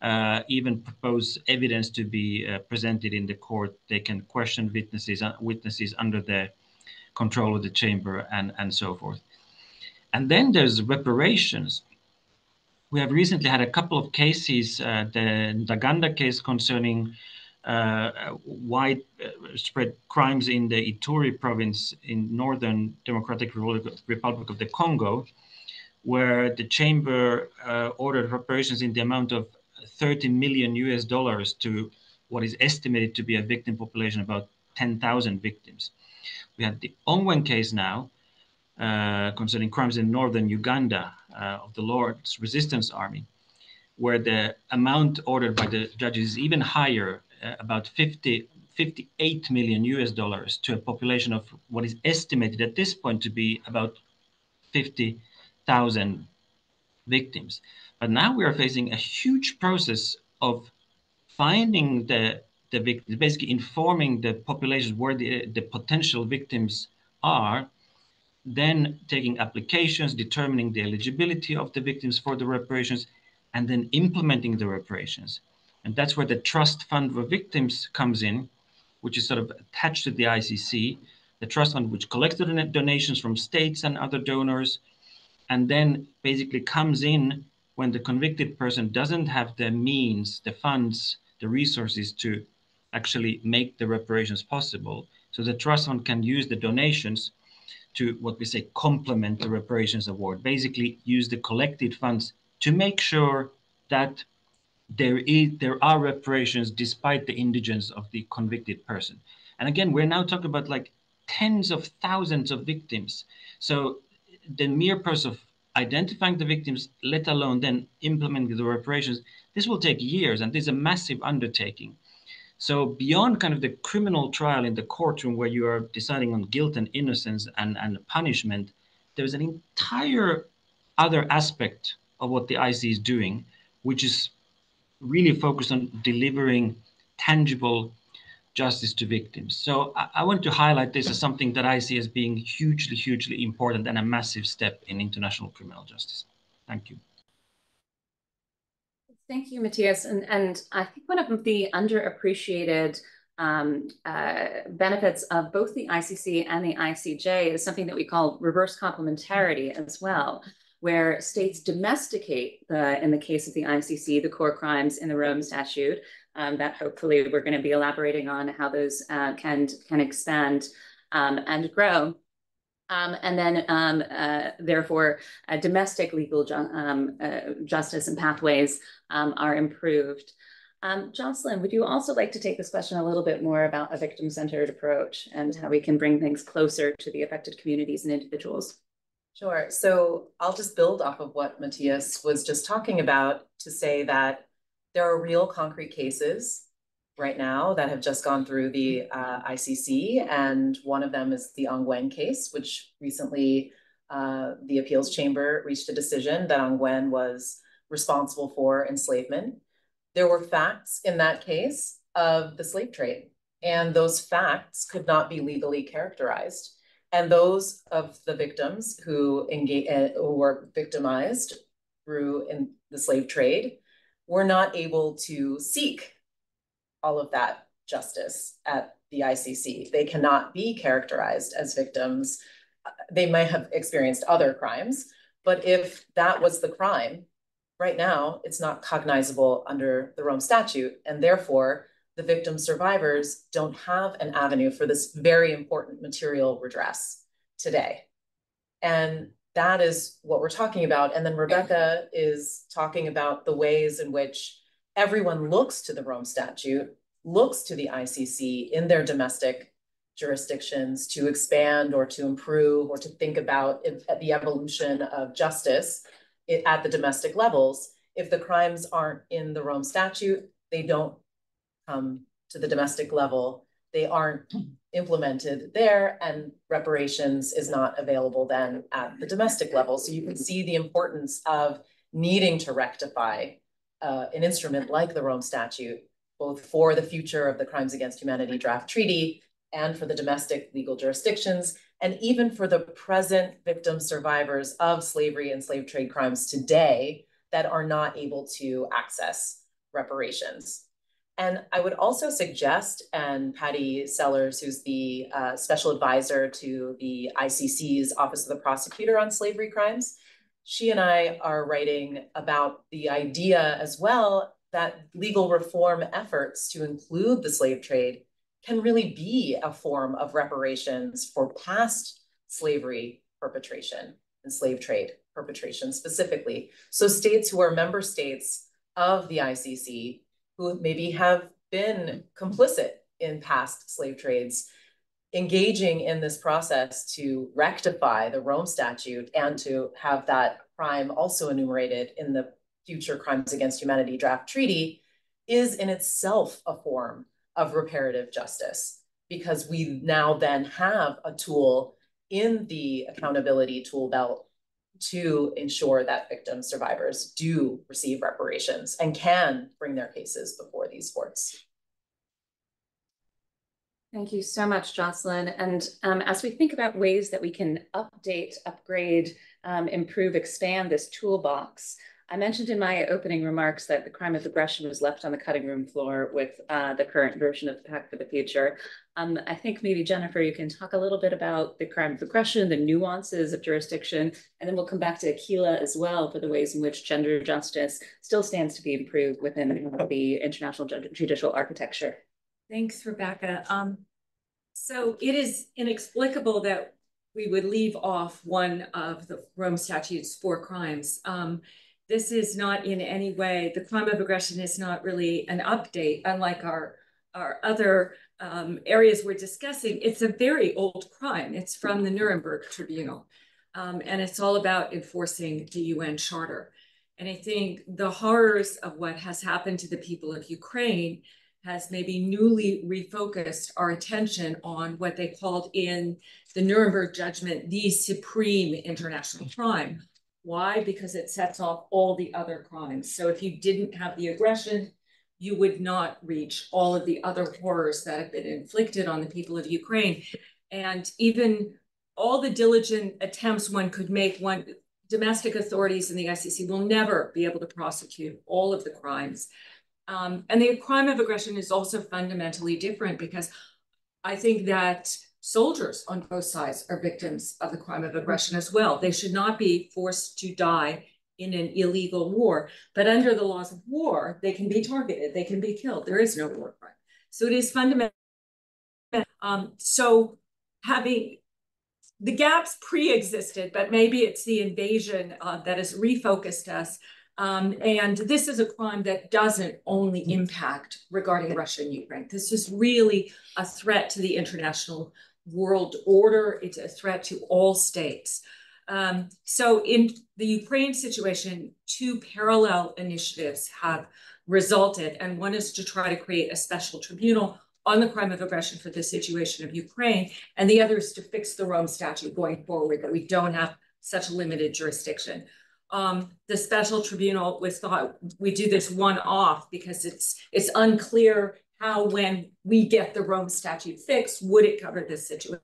uh, even propose evidence to be uh, presented in the court. They can question witnesses, uh, witnesses under the control of the chamber, and, and so forth. And then there's reparations. We have recently had a couple of cases, uh, the Ntaganda case concerning uh, widespread crimes in the Ituri province in northern Democratic Republic of the Congo, where the chamber uh, ordered reparations in the amount of thirty million U S dollars to what is estimated to be a victim population, about ten thousand victims. We have the Ongwen case now, Uh, concerning crimes in northern Uganda uh, of the Lord's Resistance Army, where the amount ordered by the judges is even higher, uh, about fifty, fifty-eight million U S dollars to a population of what is estimated at this point to be about fifty thousand victims. But now we are facing a huge process of finding the, the victims, basically informing the population where the, the potential victims are, then taking applications, determining the eligibility of the victims for the reparations, and then implementing the reparations. And that's where the Trust Fund for Victims comes in, which is sort of attached to the I C C, the Trust Fund, which collects the donations from states and other donors, and then basically comes in when the convicted person doesn't have the means, the funds, the resources to actually make the reparations possible. So the Trust Fund can use the donations to, what we say, complement the reparations award, basically use the collected funds to make sure that there is, there are reparations despite the indigence of the convicted person. And again, we're now talking about like tens of thousands of victims. So the mere process of identifying the victims, let alone then implementing the reparations, this will take years, and this is a massive undertaking. So beyond kind of the criminal trial in the courtroom where you are deciding on guilt and innocence and, and punishment, there's an entire other aspect of what the I C C is doing, which is really focused on delivering tangible justice to victims. So I, I want to highlight this as something that I see as being hugely, hugely important and a massive step in international criminal justice. Thank you. Thank you, Matthias. And, and I think one of the underappreciated um, uh, benefits of both the I C C and the I C J is something that we call reverse complementarity as well, where states domesticate, the, in the case of the I C C, the core crimes in the Rome Statute, um, that hopefully we're going to be elaborating on how those uh, can, can expand um, and grow. Um, and then, um, uh, therefore, uh, domestic legal ju um, uh, justice and pathways um, are improved. Um, Jocelyn, would you also like to take this question a little bit more about a victim-centered approach and how we can bring things closer to the affected communities and individuals? Sure. So I'll just build off of what Matthias was just talking about to say that there are real concrete cases right now that have just gone through the uh, I C C, and one of them is the Ongwen case, which recently uh, the appeals chamber reached a decision that Ongwen was responsible for enslavement. There were facts in that case of the slave trade, and those facts could not be legally characterized. And those of the victims who, uh, who were victimized through in the slave trade were not able to seek all of that justice at the I C C. They cannot be characterized as victims. They might have experienced other crimes, but if that was the crime, right now, it's not cognizable under the Rome Statute, and therefore the victim survivors don't have an avenue for this very important material redress today. And that is what we're talking about. And then Rebecca is talking about the ways in which everyone looks to the Rome Statute, looks to the I C C in their domestic jurisdictions to expand or to improve or to think about if, at the evolution of justice it, at the domestic levels. If the crimes aren't in the Rome Statute, they don't come to the domestic level. They aren't implemented there, and reparations is not available then at the domestic level. So you can see the importance of needing to rectify Uh, an instrument like the Rome Statute, both for the future of the Crimes Against Humanity draft treaty and for the domestic legal jurisdictions, and even for the present victim survivors of slavery and slave trade crimes today that are not able to access reparations. And I would also suggest, and Patty Sellers, who's the uh, special advisor to the I C C's Office of the Prosecutor on Slavery Crimes, she and I are writing about the idea as well that legal reform efforts to include the slave trade can really be a form of reparations for past slavery perpetration and slave trade perpetration specifically. So states who are member states of the I C C, who maybe have been complicit in past slave trades, engaging in this process to rectify the Rome Statute and to have that crime also enumerated in the future Crimes Against Humanity draft treaty is in itself a form of reparative justice, because we now then have a tool in the accountability tool belt to ensure that victim survivors do receive reparations and can bring their cases before these courts. Thank you so much, Jocelyn. And um, as we think about ways that we can update, upgrade, um, improve, expand this toolbox, I mentioned in my opening remarks that the crime of aggression was left on the cutting room floor with uh, the current version of the Pact for the Future. Um, I think maybe, Jennifer, you can talk a little bit about the crime of aggression, the nuances of jurisdiction, and then we'll come back to Kila as well for the ways in which gender justice still stands to be improved within the international judicial architecture. Thanks, Rebecca. Um, so it is inexplicable that we would leave off one of the Rome Statute's four crimes. Um, This is not in any way, the crime of aggression is not really an update, unlike our, our other um, areas we're discussing. It's a very old crime. It's from the Nuremberg Tribunal. Um, and it's all about enforcing the U N Charter. And I think the horrors of what has happened to the people of Ukraine has maybe newly refocused our attention on what they called in the Nuremberg judgment, the supreme international crime. Why? Because it sets off all the other crimes. So if you didn't have the aggression, you would not reach all of the other horrors that have been inflicted on the people of Ukraine. And even all the diligent attempts one could make, one, domestic authorities in the I C C will never be able to prosecute all of the crimes. Um, and the crime of aggression is also fundamentally different because I think that soldiers on both sides are victims of the crime of aggression as well. They should not be forced to die in an illegal war, but under the laws of war, they can be targeted, they can be killed. There is no war crime. So it is fundamental. Um, so having the gaps pre-existed, but maybe it's the invasion uh, that has refocused us. Um, and this is a crime that doesn't only impact regarding Russia and Ukraine. This is really a threat to the international world order. It's a threat to all states. Um, so in the Ukraine situation, two parallel initiatives have resulted, and one is to try to create a special tribunal on the crime of aggression for the situation of Ukraine, and the other is to fix the Rome Statute going forward, that we don't have such limited jurisdiction. Um, the special tribunal was thought we do this one off because it's it's unclear how, when we get the Rome Statute fixed, would it cover this situation?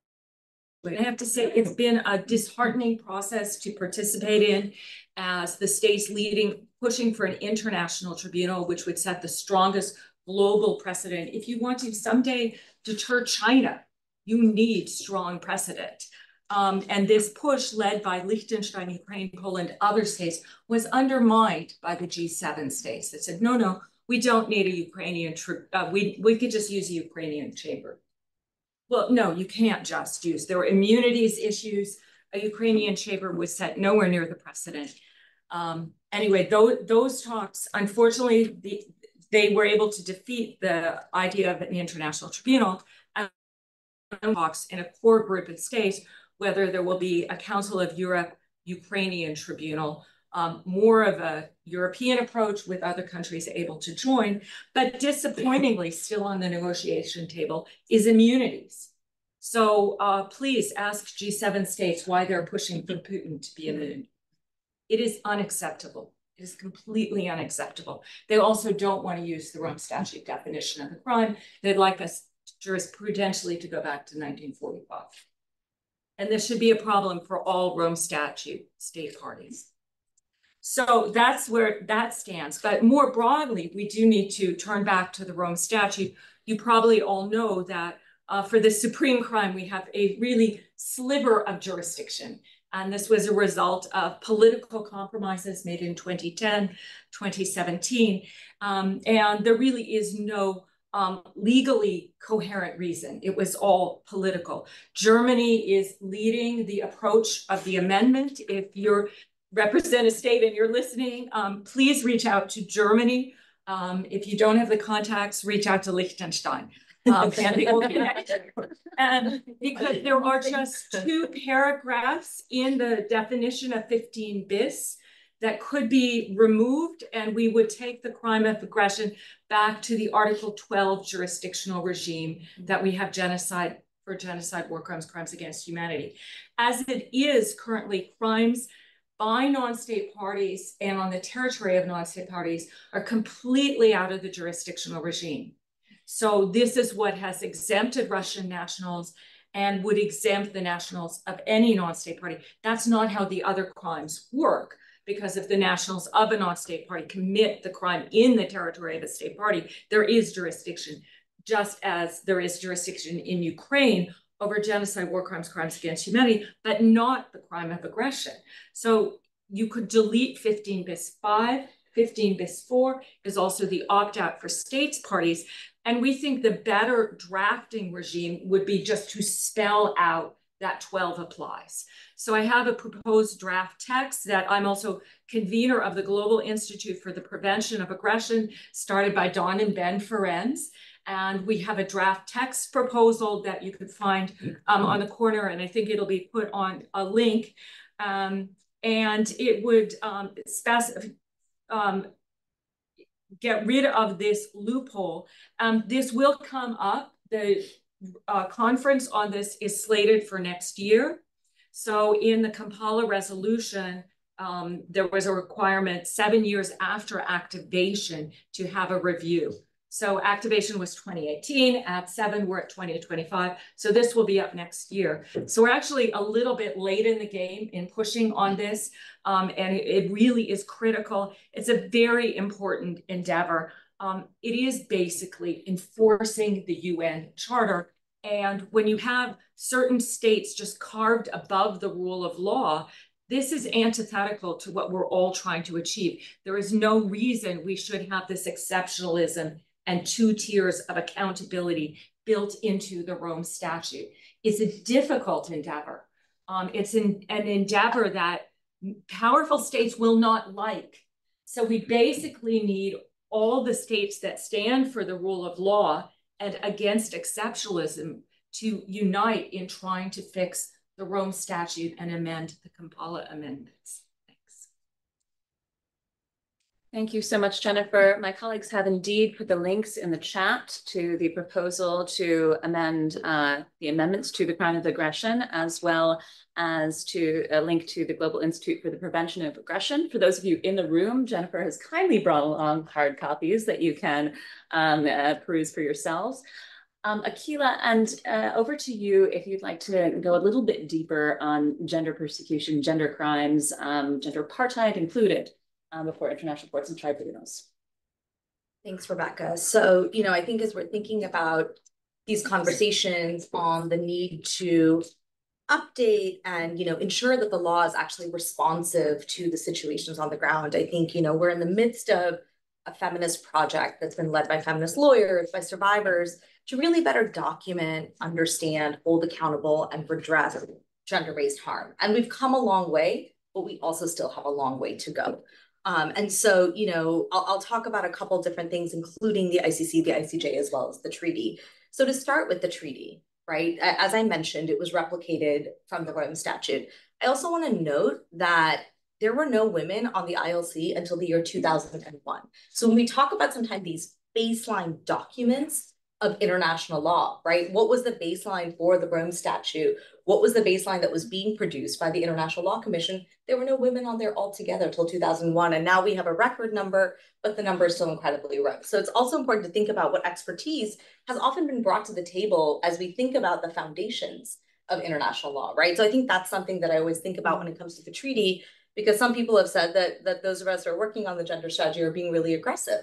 I have to say it's been a disheartening process to participate in as the states leading, pushing for an international tribunal, which would set the strongest global precedent. If you want to someday deter China, you need strong precedent. Um, and this push led by Liechtenstein, Ukraine, Poland, other states was undermined by the G seven states that said, no, no, we don't need a Ukrainian, uh, we, we could just use a Ukrainian chamber. Well, no, you can't just use, there were immunities issues. A Ukrainian chamber was set nowhere near the precedent. Um, anyway, those, those talks, unfortunately, the, they were able to defeat the idea of an international tribunal and talks in a core group of states whether there will be a Council of Europe Ukrainian Tribunal, um, more of a European approach with other countries able to join, but disappointingly still on the negotiation table is immunities. So uh, please ask G seven states why they're pushing for Putin to be immune. It is unacceptable. It is completely unacceptable. They also don't want to use the Rome Statute definition of the crime. They'd like us jurisprudentially to go back to nineteen forty-five. And this should be a problem for all Rome Statute state parties. So that's where that stands. But more broadly, we do need to turn back to the Rome Statute. You probably all know that uh, for the supreme crime, we have a really sliver of jurisdiction. And this was a result of political compromises made in twenty ten, twenty seventeen. Um, and there really is no Um, legally coherent reason. It was all political. Germany is leading the approach of the amendment. If you represent a state and you're listening, um, please reach out to Germany. Um, if you don't have the contacts, reach out to Liechtenstein. Um, and they will connect. And because there are just two paragraphs in the definition of fifteen bis that could be removed, and we would take the crime of aggression back to the Article twelve jurisdictional regime that we have genocide for genocide, war crimes, crimes against humanity. As it is currently, crimes by non-state parties and on the territory of non-state parties are completely out of the jurisdictional regime. So this is what has exempted Russian nationals and would exempt the nationals of any non-state party. That's not how the other crimes work. because if the nationals of a non-state party commit the crime in the territory of a state party, there is jurisdiction, just as there is jurisdiction in Ukraine over genocide, war crimes, crimes against humanity, but not the crime of aggression. So you could delete fifteen bis five, fifteen bis four is also the opt-out for states parties. And we think the better drafting regime would be just to spell out that twelve applies. So I have a proposed draft text that I'm also convener of the Global Institute for the Prevention of Aggression, started by Don and Ben Ferenz. And we have a draft text proposal that you could find um, on the corner, and I think it'll be put on a link. Um, and it would um, spec- um, get rid of this loophole. Um, this will come up. The uh, conference on this is slated for next year. So in the Kampala resolution, um, there was a requirement seven years after activation to have a review. So activation was twenty eighteen, at seven, we're at twenty to twenty-five. So this will be up next year. So we're actually a little bit late in the game in pushing on this, um, and it, it really is critical. It's a very important endeavor. Um, it is basically enforcing the U N Charter. And when you have certain states just carved above the rule of law, this is antithetical to what we're all trying to achieve. There is no reason we should have this exceptionalism and two tiers of accountability built into the Rome Statute. It's a difficult endeavor. Um, it's an, an endeavor that powerful states will not like. So we basically need all the states that stand for the rule of law and against exceptionalism to unite in trying to fix the Rome Statute and amend the Kampala amendments. Thank you so much, Jennifer. My colleagues have indeed put the links in the chat to the proposal to amend uh, the amendments to the crime of aggression, as well as to a link to the Global Institute for the Prevention of Aggression. For those of you in the room, Jennifer has kindly brought along hard copies that you can um, uh, peruse for yourselves. Um, Akila, and uh, over to you if you'd like to go a little bit deeper on gender persecution, gender crimes, um, gender apartheid included, um, before international courts and tribunals. Thanks, Rebecca. So, you know, I think as we're thinking about these conversations on the need to update and, you know, ensure that the law is actually responsive to the situations on the ground, I think, you know, we're in the midst of a feminist project that's been led by feminist lawyers, by survivors, to really better document, understand, hold accountable, and redress gender-based harm. And we've come a long way, but we also still have a long way to go. Um, and so, you know, I'll, I'll talk about a couple different things, including the I C C, the I C J, as well as the treaty. So to start with the treaty, right? As I mentioned, it was replicated from the Rome Statute. I also want to note that there were no women on the I L C until the year two thousand one. So when we talk about sometimes these baseline documents of international law, right? What was the baseline for the Rome Statute? What was the baseline that was being produced by the International Law Commission? There were no women on there altogether until two thousand one. And now we have a record number, but the number is still incredibly low. So it's also important to think about what expertise has often been brought to the table as we think about the foundations of international law, right? So I think that's something that I always think about when it comes to the treaty, because some people have said that, that those of us who are working on the gender strategy are being really aggressive.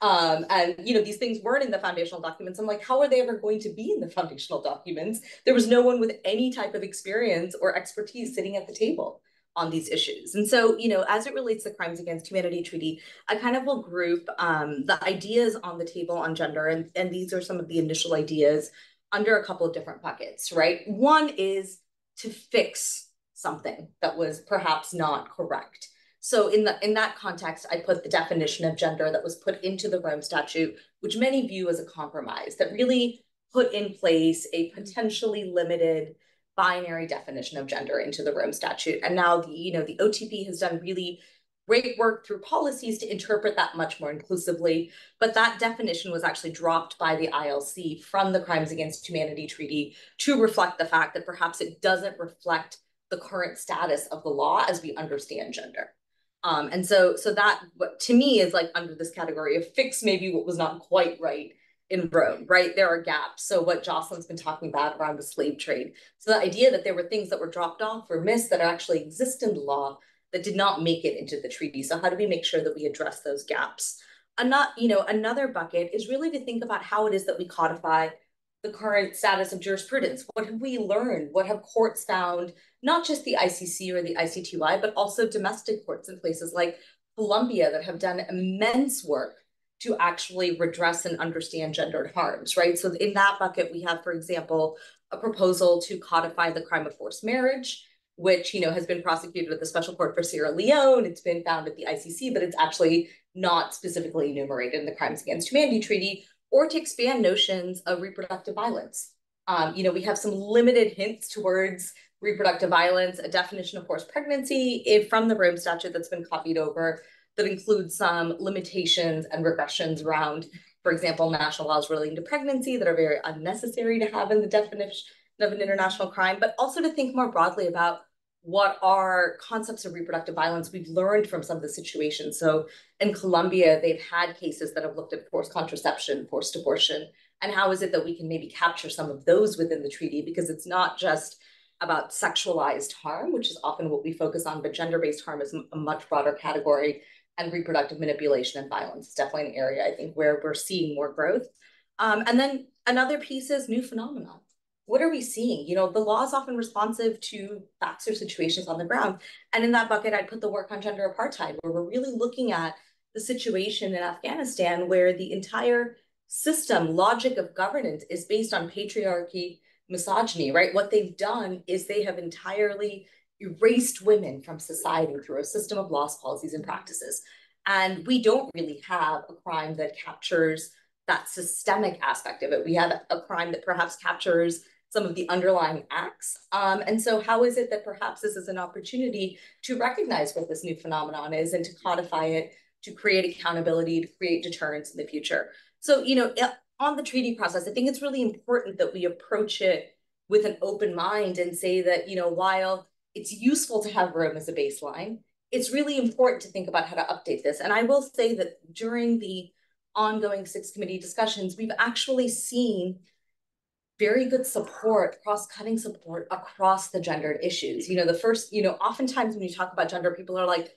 Um, and, you know, these things weren't in the foundational documents. I'm like, how are they ever going to be in the foundational documents? There was no one with any type of experience or expertise sitting at the table on these issues. And so, you know, as it relates to the Crimes Against Humanity Treaty, I kind of will group um, the ideas on the table on gender. And, and these are some of the initial ideas under a couple of different buckets, right? One is to fix something that was perhaps not correct. So in the in that context, I put the definition of gender that was put into the Rome Statute, which many view as a compromise that really put in place a potentially limited binary definition of gender into the Rome Statute. And now the, you know, the O T P has done really great work through policies to interpret that much more inclusively. But that definition was actually dropped by the I L C from the Crimes Against Humanity Treaty to reflect the fact that perhaps it doesn't reflect the current status of the law as we understand gender. Um, and so, so that to me is like under this category of fix maybe what was not quite right in Rome, right? There are gaps. So what Jocelyn's been talking about around the slave trade. So the idea that there were things that were dropped off or missed that actually exist in the law that did not make it into the treaty. So how do we make sure that we address those gaps? And not, you know, another bucket is really to think about how it is that we codify the current status of jurisprudence. What have we learned? What have courts found, not just the I C C or the I C T Y, but also domestic courts in places like Colombia that have done immense work to actually redress and understand gendered harms, right? So in that bucket, we have, for example, a proposal to codify the crime of forced marriage, which, you know, has been prosecuted with the Special Court for Sierra Leone. It's been found at the I C C, but it's actually not specifically enumerated in the Crimes Against Humanity Treaty, or to expand notions of reproductive violence. Um, you know, we have some limited hints towards reproductive violence, a definition of forced pregnancy if from the Rome Statute that's been copied over that includes some limitations and regressions around, for example, national laws relating to pregnancy that are very unnecessary to have in the definition of an international crime, but also to think more broadly about what are concepts of reproductive violence we've learned from some of the situations. So in Colombia, they've had cases that have looked at forced contraception, forced abortion, and how is it that we can maybe capture some of those within the treaty, because it's not just about sexualized harm, which is often what we focus on, but gender-based harm is a much broader category, and reproductive manipulation and violence is definitely an area, I think, where we're seeing more growth. Um, and then another piece is new phenomena. What are we seeing? You know, the law is often responsive to facts or situations on the ground. And in that bucket, I'd put the work on gender apartheid, where we're really looking at the situation in Afghanistan, where the entire system logic of governance is based on patriarchy, misogyny, right? What they've done is they have entirely erased women from society through a system of laws, policies, and practices. And we don't really have a crime that captures that systemic aspect of it. We have a crime that perhaps captures some of the underlying acts. Um, and so how is it that perhaps this is an opportunity to recognize what this new phenomenon is and to codify it, to create accountability, to create deterrence in the future? So, you know, on the treaty process, I think it's really important that we approach it with an open mind and say that, you know, while it's useful to have Rome as a baseline, it's really important to think about how to update this. And I will say that during the ongoing six committee discussions, we've actually seen very good support, cross-cutting support across the gendered issues. You know, the first, you know, oftentimes when you talk about gender, people are like,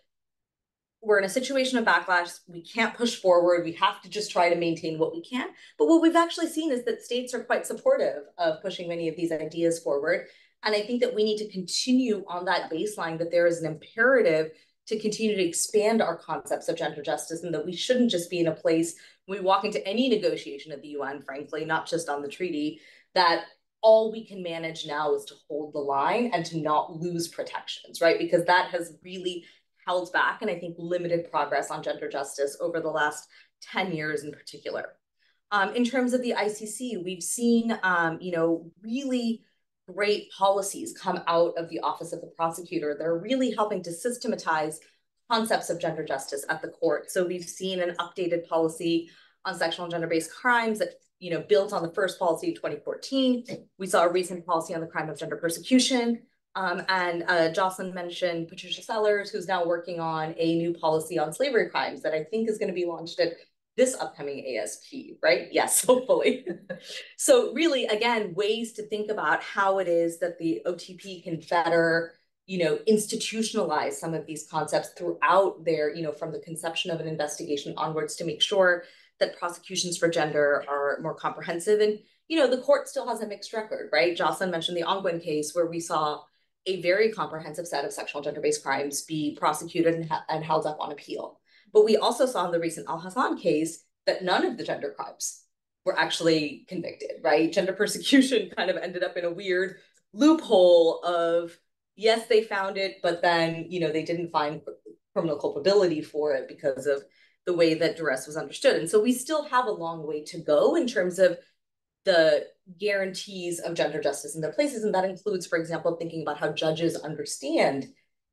we're in a situation of backlash, we can't push forward, we have to just try to maintain what we can. But what we've actually seen is that states are quite supportive of pushing many of these ideas forward. And I think that we need to continue on that baseline, that there is an imperative to continue to expand our concepts of gender justice, and that we shouldn't just be in a place when we walk into any negotiation of the U N, frankly, not just on the treaty, that all we can manage now is to hold the line and to not lose protections, right? Because that has really held back, and I think limited progress on gender justice over the last ten years in particular. Um, in terms of the I C C, we've seen, um, you know, really great policies come out of the Office of the Prosecutor. They're really helping to systematize concepts of gender justice at the court. So we've seen an updated policy on sexual and gender-based crimes that, you know, builds on the first policy in twenty fourteen. We saw a recent policy on the crime of gender persecution. Um, and uh, Jocelyn mentioned Patricia Sellers, who's now working on a new policy on slavery crimes that I think is going to be launched at this upcoming A S P, right? Yes, hopefully. So really, again, ways to think about how it is that the O T P can better, you know, institutionalize some of these concepts throughout their, you know, from the conception of an investigation onwards, to make sure that prosecutions for gender are more comprehensive. And, you know, the court still has a mixed record, right? Jocelyn mentioned the Ongwen case, where we saw a very comprehensive set of sexual and gender-based crimes be prosecuted and, and held up on appeal. But we also saw in the recent Al-Hassan case that none of the gender crimes were actually convicted, right? Gender persecution kind of ended up in a weird loophole of, yes, they found it, but then, you know, they didn't find criminal culpability for it because of the way that duress was understood. And so we still have a long way to go in terms of the guarantees of gender justice in their places. And that includes, for example, thinking about how judges understand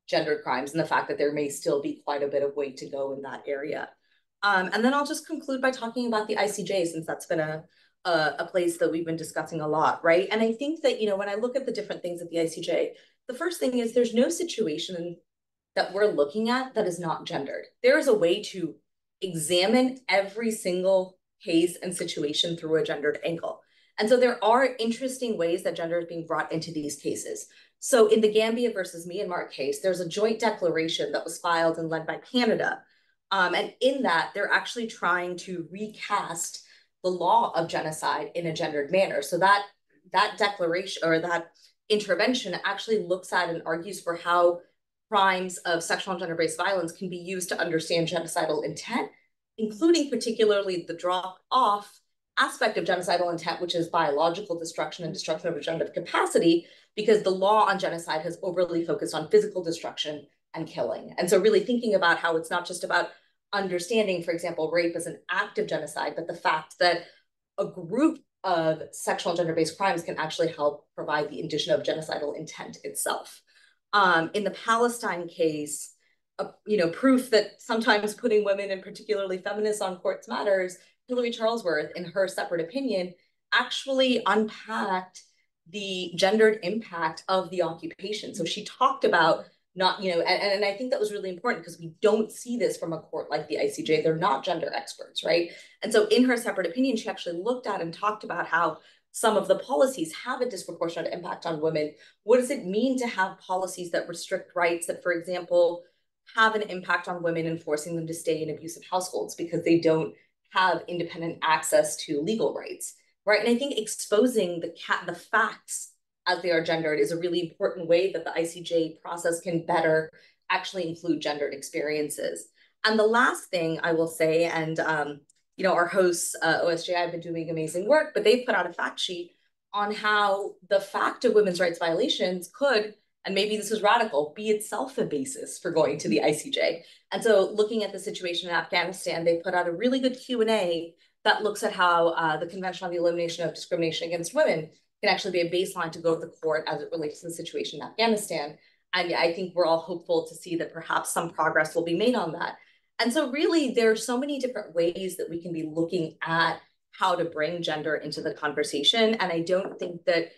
gendered crimes and the fact that there may still be quite a bit of way to go in that area. Um, and then I'll just conclude by talking about the I C J, since that's been a, a, a place that we've been discussing a lot, right? And I think that, you know, when I look at the different things at the I C J, the first thing is there's no situation that we're looking at that is not gendered. There is a way to examine every single case and situation through a gendered angle. And so there are interesting ways that gender is being brought into these cases. So in the Gambia versus Myanmar case, there's a joint declaration that was filed and led by Canada. Um, and in that, they're actually trying to recast the law of genocide in a gendered manner. So that, that declaration or that intervention actually looks at and argues for how crimes of sexual and gender-based violence can be used to understand genocidal intent, including particularly the drop-off aspect of genocidal intent, which is biological destruction and destruction of regenerative capacity, because the law on genocide has overly focused on physical destruction and killing. And so really thinking about how it's not just about understanding, for example, rape as an act of genocide, but the fact that a group of sexual and gender-based crimes can actually help provide the indicia of genocidal intent itself. Um, in the Palestine case, uh, you know, proof that sometimes putting women and particularly feminists on courts matters, Hillary Charlesworth, in her separate opinion, actually unpacked the gendered impact of the occupation. So she talked about not, you know, and, and I think that was really important because we don't see this from a court like the I C J. They're not gender experts, right? And so in her separate opinion, she actually looked at and talked about how some of the policies have a disproportionate impact on women. What does it mean to have policies that restrict rights that, for example, have an impact on women and forcing them to stay in abusive households because they don't have independent access to legal rights, right? And I think exposing the cat, the facts as they are gendered is a really important way that the I C J process can better actually include gendered experiences. And the last thing I will say, and um, you know, our hosts, uh, O S J I, have been doing amazing work, but they've put out a fact sheet on how the fact of women's rights violations could, and maybe this is radical, be itself a basis for going to the I C J. And so looking at the situation in Afghanistan, they put out a really good Q and A that looks at how uh, the Convention on the Elimination of Discrimination Against Women can actually be a baseline to go to the court as it relates to the situation in Afghanistan. And yeah, I think we're all hopeful to see that perhaps some progress will be made on that. And so really, there are so many different ways that we can be looking at how to bring gender into the conversation. And I don't think that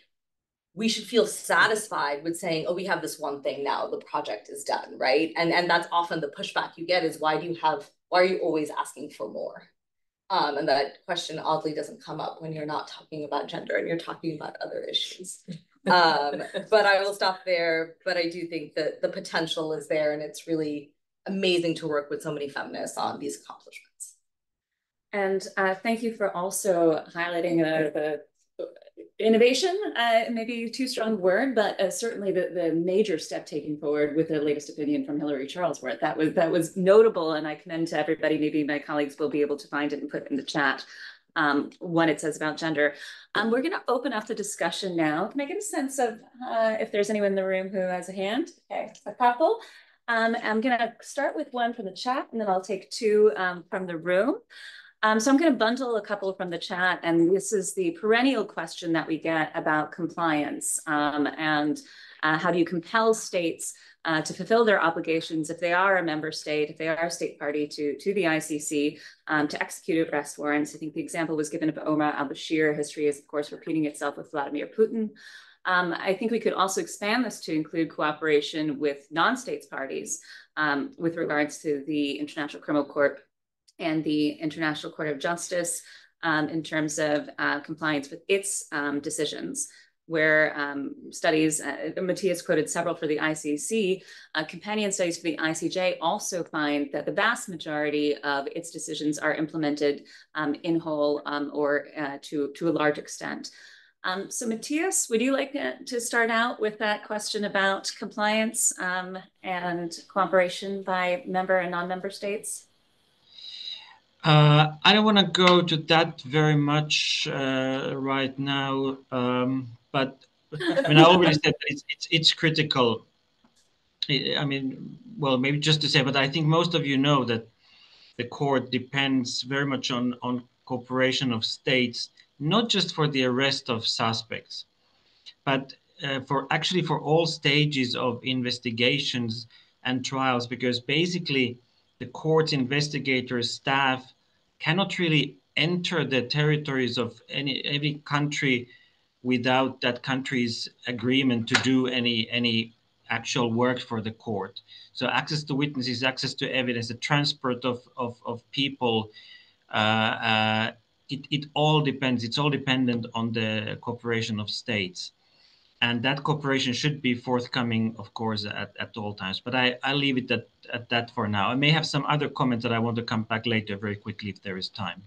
we should feel satisfied with saying, oh, we have this one thing now, the project is done, right? And, and that's often the pushback you get is, why do you have, why are you always asking for more? Um, and that question oddly doesn't come up when you're not talking about gender and you're talking about other issues. Um, but I will stop there. But I do think that the potential is there, and it's really amazing to work with so many feminists on these accomplishments. And uh, thank you for also highlighting uh, the innovation, uh, maybe too strong a word, but uh, certainly the, the major step taken forward with the latest opinion from Hillary Charlesworth. That was, that was notable, and I commend to everybody. Maybe my colleagues will be able to find it and put it in the chat, um, what it says about gender. Um, we're going to open up the discussion now. Can I get a sense of uh, if there's anyone in the room who has a hand? Okay, a couple. Um, I'm going to start with one from the chat, and then I'll take two um, from the room. Um, so I'm going to bundle a couple from the chat, and this is the perennial question that we get about compliance um, and uh, how do you compel states uh, to fulfill their obligations if they are a member state, if they are a state party to, to the I C C, um, to execute arrest warrants. I think the example was given of Omar al-Bashir. History is, of course, repeating itself with Vladimir Putin. Um, I think we could also expand this to include cooperation with non-states parties um, with regards to the International Criminal Court and the International Court of Justice um, in terms of uh, compliance with its um, decisions, where um, studies, uh, Matthias quoted several for the I C C, uh, companion studies for the I C J also find that the vast majority of its decisions are implemented um, in whole um, or uh, to, to a large extent. Um, so Matthias, would you like to start out with that question about compliance um, and cooperation by member and non-member states? Uh, I don't want to go to that very much uh, right now, um, but I mean, I already said that it's, it's, it's critical. I mean, well, maybe just to say, but I think most of you know that the court depends very much on, on cooperation of states, not just for the arrest of suspects, but uh, for actually for all stages of investigations and trials, because basically the court's investigators, staff cannot really enter the territories of any every country without that country's agreement to do any any actual work for the court. So access to witnesses, access to evidence, the transport of of, of people, uh, uh, it, it all depends. It's all dependent on the cooperation of states. And that cooperation should be forthcoming, of course, at, at all times. But I, I leave it at, at that for now. I may have some other comments that I want to come back later very quickly if there is time.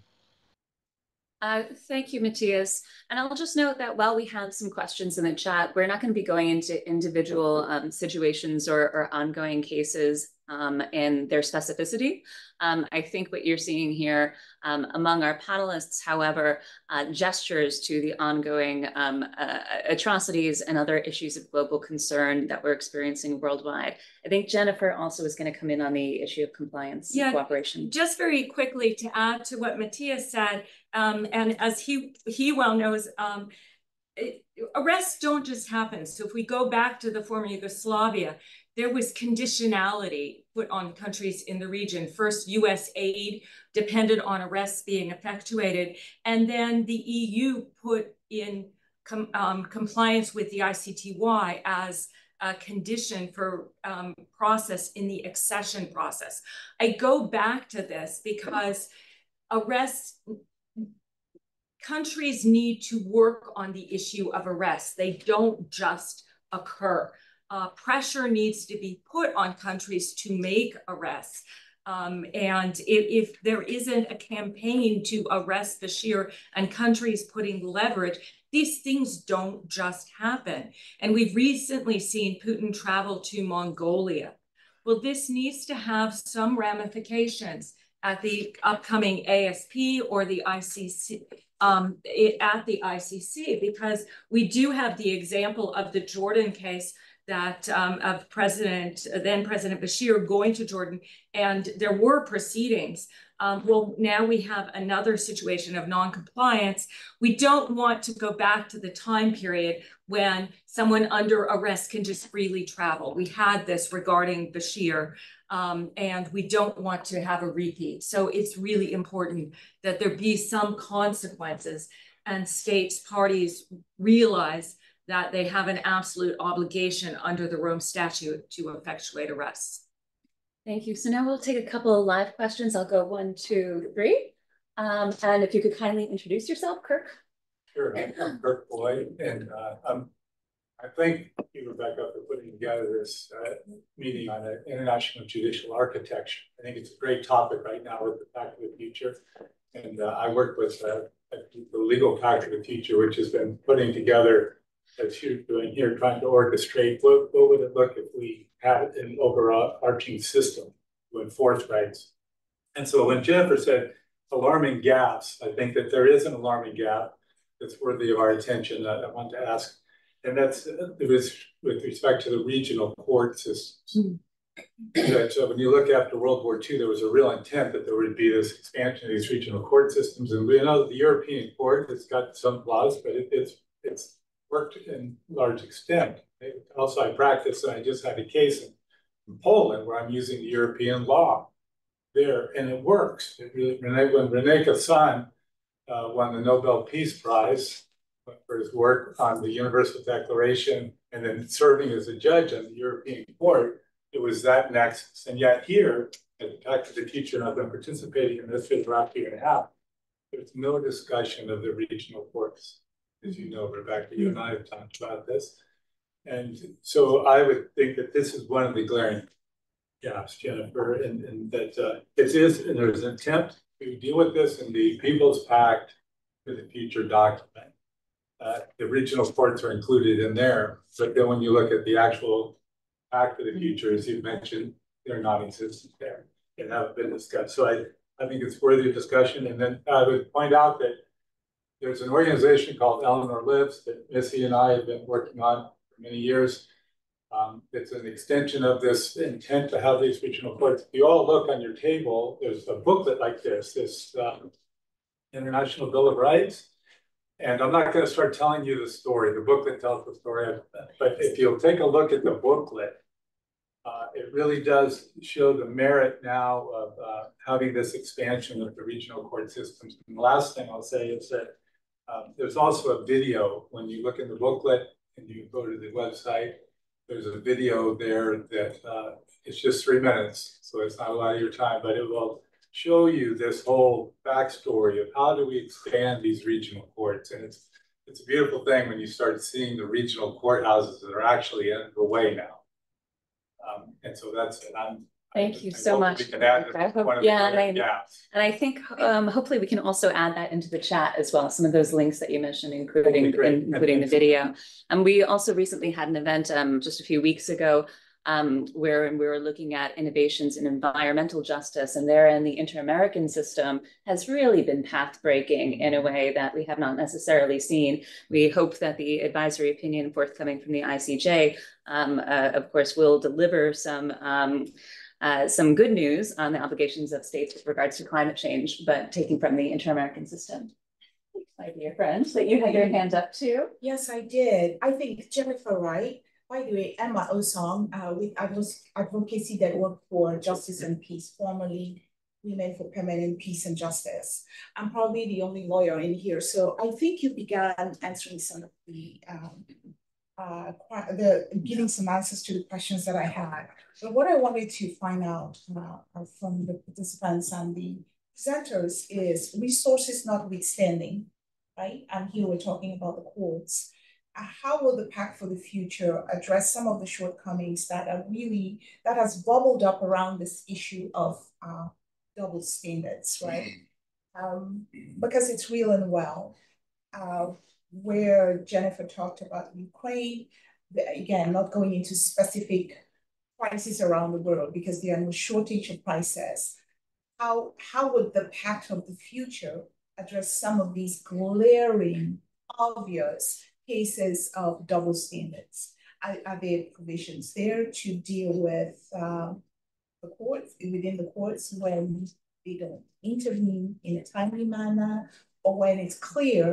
Uh, thank you, Matthias. And I'll just note that while we have some questions in the chat, we're not going to be going into individual um, situations or, or ongoing cases um, and their specificity. Um, I think what you're seeing here um, among our panelists, however, uh, gestures to the ongoing um, uh, atrocities and other issues of global concern that we're experiencing worldwide. I think Jennifer also is going to come in on the issue of compliance yeah, and cooperation. Just very quickly to add to what Matthias said, um, and as he, he well knows, um, it, arrests don't just happen. So if we go back to the former Yugoslavia, there was conditionality put on countries in the region. First, U S aid depended on arrests being effectuated, and then the E U put in com um, compliance with the I C T Y as a condition for um, process in the accession process. I go back to this because arrests, countries need to work on the issue of arrests. They don't just occur. Uh, pressure needs to be put on countries to make arrests. Um, and if, if there isn't a campaign to arrest Bashir and countries putting leverage, these things don't just happen. And we've recently seen Putin travel to Mongolia. Well, this needs to have some ramifications at the upcoming A S P or the I C C. Um, it, at the I C C, because we do have the example of the Jordan case that um, of President, then President Bashir going to Jordan, and there were proceedings. Um, well, now we have another situation of non-compliance. We don't want to go back to the time period when someone under arrest can just freely travel. We had this regarding Bashir, um, and we don't want to have a repeat. So it's really important that there be some consequences and states, parties realize that they have an absolute obligation under the Rome Statute to effectuate arrests. Thank you. So now we'll take a couple of live questions. I'll go one, two, three. Um, and if you could kindly introduce yourself, Kirk. Sure, I'm Kirk Boyd. And uh, um, I thank you, Rebecca, for putting together this uh, meeting on an international judicial architecture. I think it's a great topic right now with the Pact of the Future. And uh, I work with uh, the Legal Pact of the Future, which has been putting together, as you're doing here, trying to orchestrate what, what would it look if we had an overarching system to enforce rights. And so when Jennifer said alarming gaps, I think that there is an alarming gap that's worthy of our attention that I want to ask. And that's it was with respect to the regional court systems. Mm-hmm. So when you look after World War Two, there was a real intent that there would be this expansion of these regional court systems. And we know the European court has got some flaws, but it, it's it's worked in large extent. Also, I practice, and I just had a case in, in Poland where I'm using the European law there, and it works. It really, when Rene Cassin uh, won the Nobel Peace Prize for his work on the Universal Declaration and then serving as a judge on the European Court, it was that nexus. And yet here, at the Pact of the Future, and I've been participating in this for the last year and a half, there's no discussion of the regional courts. As you know, Rebecca, you and I have talked about this. And so I would think that this is one of the glaring gaps, Jennifer, and, and that uh, it is, and there's an attempt to deal with this in the People's Pact for the Future document. Uh, the regional courts are included in there, but then when you look at the actual Pact for the Future, as you mentioned, they're not existent there and haven't been discussed. So I, I think it's worthy of discussion. And then I would point out that there's an organization called Eleanor Lives that Missy and I have been working on for many years. Um, it's an extension of this intent to have these regional courts. If you all look on your table, there's a booklet like this, this um, International Bill of Rights. And I'm not going to start telling you the story. The booklet tells the story. But if you'll take a look at the booklet, uh, it really does show the merit now of uh, having this expansion of the regional court systems. And the last thing I'll say is that Um, there's also a video. When you look in the booklet and you go to the website, there's a video there that uh, it's just three minutes. So it's not a lot of your time, but it will show you this whole backstory of how do we expand these regional courts. And it's it's a beautiful thing when you start seeing the regional courthouses that are actually in the way now. Um, and so that's, and I'm, Thank I, you I so much. I hope, yeah, and I, yeah, and I think um, hopefully we can also add that into the chat as well. Some of those links that you mentioned, including in, including the video. And we also recently had an event um, just a few weeks ago um, where we were looking at innovations in environmental justice, and therein the inter-American system has really been path-breaking in a way that we have not necessarily seen. We hope that the advisory opinion forthcoming from the I C J, um, uh, of course, will deliver some. Um, Uh, some good news on the obligations of states with regards to climate change, but taking from the inter-American system. Thanks, my dear friend, that you had your hand up too. Yes, I did. I think Jennifer, right? By the way, Emma Osong, uh, with advocacy that work for justice and peace, formerly Women for Permanent Peace and Justice. I'm probably the only lawyer in here, so I think you began answering some of the um, Uh, the, giving some answers to the questions that I had. But what I wanted to find out uh, from the participants and the presenters is resources notwithstanding, right? And here we're talking about the courts. Uh, how will the Pact for the Future address some of the shortcomings that are really, that has bubbled up around this issue of uh, double standards, right? Um, because it's real and well. Uh, where Jennifer talked about Ukraine, again, not going into specific prices around the world because there are no shortage of prices. How, how would the Pact of the Future address some of these glaring, obvious cases of double standards? Are, are there provisions there to deal with uh, the courts, within the courts, when they don't intervene in a timely manner, or when it's clear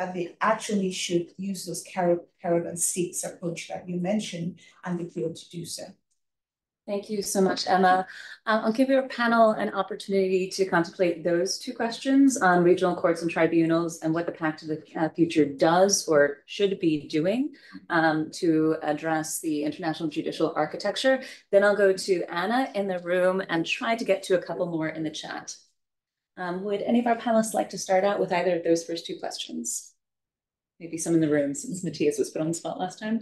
that they actually should use those carrot, carrot and sticks approach that you mentioned, and they failed to do so. Thank you so much, Emma. Um, I'll give your panel an opportunity to contemplate those two questions on regional courts and tribunals and what the Pact of the uh, Future does or should be doing um, to address the international judicial architecture. Then I'll go to Anna in the room and try to get to a couple more in the chat. Um, would any of our panelists like to start out with either of those first two questions? Maybe some in the room, since Matthias was put on the spot last time.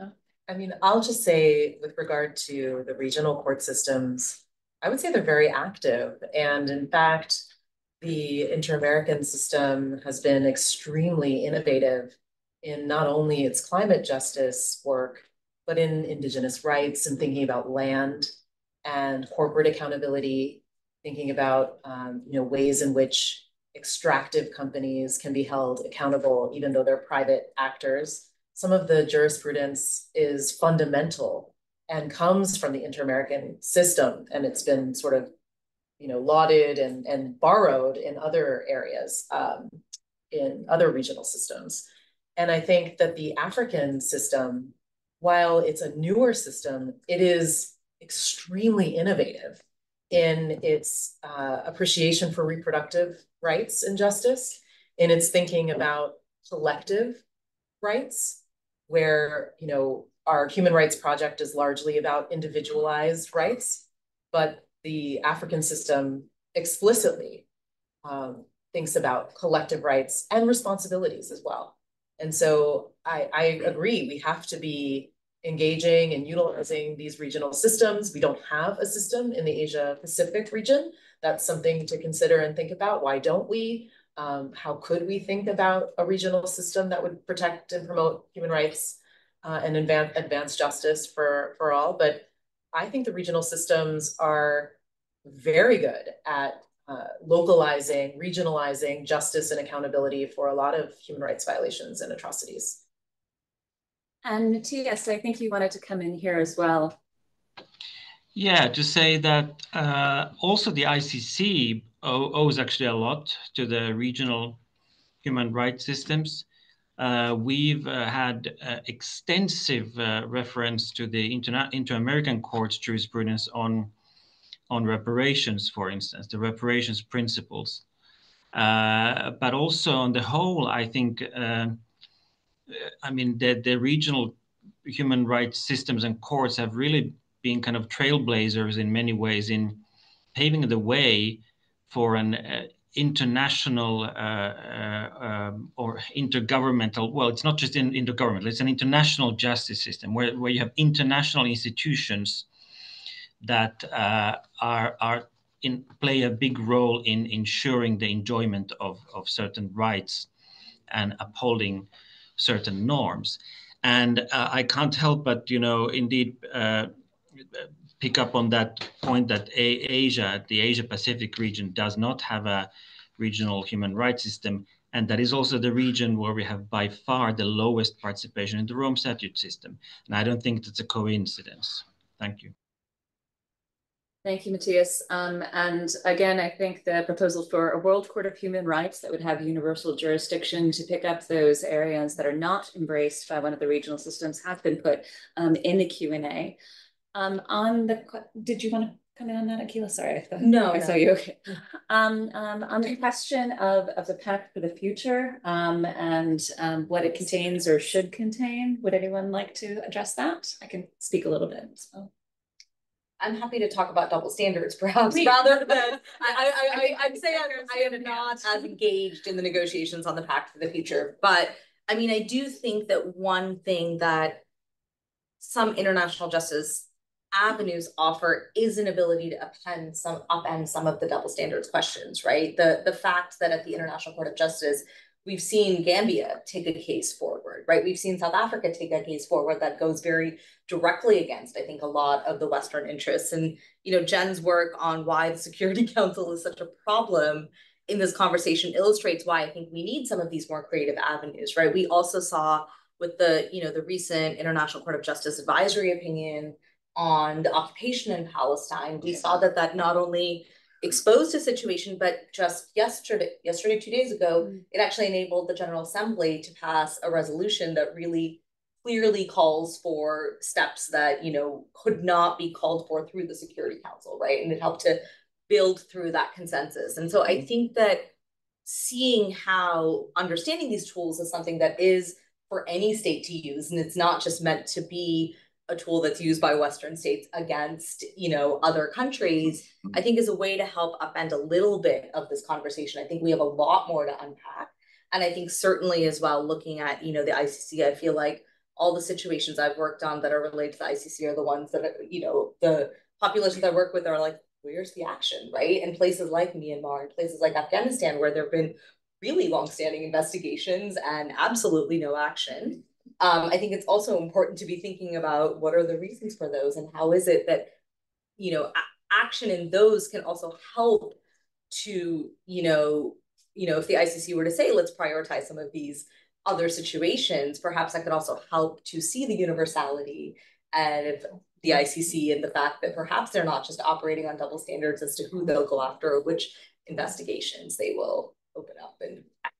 Oh. I mean, I'll just say with regard to the regional court systems, I would say they're very active. And in fact, the inter-American system has been extremely innovative in not only its climate justice work, but in indigenous rights and thinking about land and corporate accountability, thinking about um, you know, ways in which extractive companies can be held accountable, even though they're private actors. Some of the jurisprudence is fundamental and comes from the inter-American system, and it's been sort of you know, lauded and, and borrowed in other areas, um, in other regional systems. And I think that the African system, while it's a newer system, it is extremely innovative in its uh, appreciation for reproductive rights and justice, in its thinking about collective rights, where you know our human rights project is largely about individualized rights, but the African system explicitly um, thinks about collective rights and responsibilities as well. And so I, I agree, we have to be engaging and utilizing these regional systems. We don't have a system in the Asia Pacific region. That's something to consider and think about. Why don't we? Um, how could we think about a regional system that would protect and promote human rights uh, and advance, advance justice for, for all? But I think the regional systems are very good at uh, localizing, regionalizing justice and accountability for a lot of human rights violations and atrocities. And Matthias, I think you wanted to come in here as well. Yeah, to say that uh, also the I C C owes actually a lot to the regional human rights systems. Uh, we've uh, had uh, extensive uh, reference to the inter-American court's jurisprudence on, on reparations, for instance, the reparations principles. Uh, but also on the whole, I think, uh, I mean, the, the regional human rights systems and courts have really been kind of trailblazers in many ways in paving the way for an uh, international uh, uh, um, or intergovernmental, well, it's not just in intergovernmental, it's an international justice system where, where you have international institutions that uh, are, are in, play a big role in ensuring the enjoyment of, of certain rights and upholding certain norms. And uh, I can't help but, you know, indeed, uh, pick up on that point that Asia, the Asia-Pacific region, does not have a regional human rights system. And that is also the region where we have by far the lowest participation in the Rome Statute system. And I don't think that's a coincidence. Thank you. Thank you, Matthias. Um, and again, I think the proposal for a World Court of Human Rights that would have universal jurisdiction to pick up those areas that are not embraced by one of the regional systems has been put um, in the Q and A. Um, on the, did you want to comment on that, Akila? Sorry, I thought no, I no. saw you. Okay. Um, um, on the question of, of the Pact for the Future um, and um, what it contains or should contain, would anyone like to address that? I can speak a little bit. So. I'm happy to talk about double standards, perhaps, Please. rather than, I, I, I, I'd say I'm, I am not as engaged in the negotiations on the Pact for the Future. But I mean, I do think that one thing that some international justice avenues offer is an ability to upend some upend some of the double standards questions, right? The the fact that at the International Court of Justice, we've seen Gambia take a case forward, right? We've seen South Africa take a case forward that goes very directly against, I think, a lot of the Western interests. And, you know, Jen's work on why the Security Council is such a problem in this conversation illustrates why I think we need some of these more creative avenues, right? We also saw with the, you know, the recent International Court of Justice advisory opinion on the occupation in Palestine, we saw that that not only exposed a situation, but just yesterday, yesterday, two days ago, mm-hmm. it actually enabled the General Assembly to pass a resolution that really clearly calls for steps that, you know, could not be called for through the Security Council, right? And it helped to build through that consensus. And so I think that seeing how understanding these tools is something that is for any state to use, and it's not just meant to be a tool that's used by Western states against, you know, other countries, I think is a way to help upend a little bit of this conversation. I think we have a lot more to unpack. And I think certainly as well, looking at, you know, the I C C, I feel like all the situations I've worked on that are related to the I C C are the ones that, are, you know, the populations I work with are like, where's the action, right? And places like Myanmar and places like Afghanistan, where there've been really longstanding investigations and absolutely no action. Um, I think it's also important to be thinking about what are the reasons for those and how is it that, you know, action in those can also help to, you know, you know, if the I C C were to say, let's prioritize some of these other situations, perhaps that could also help to see the universality of the I C C and the fact that perhaps they're not just operating on double standards as to who they'll go after or which investigations they will open up and act.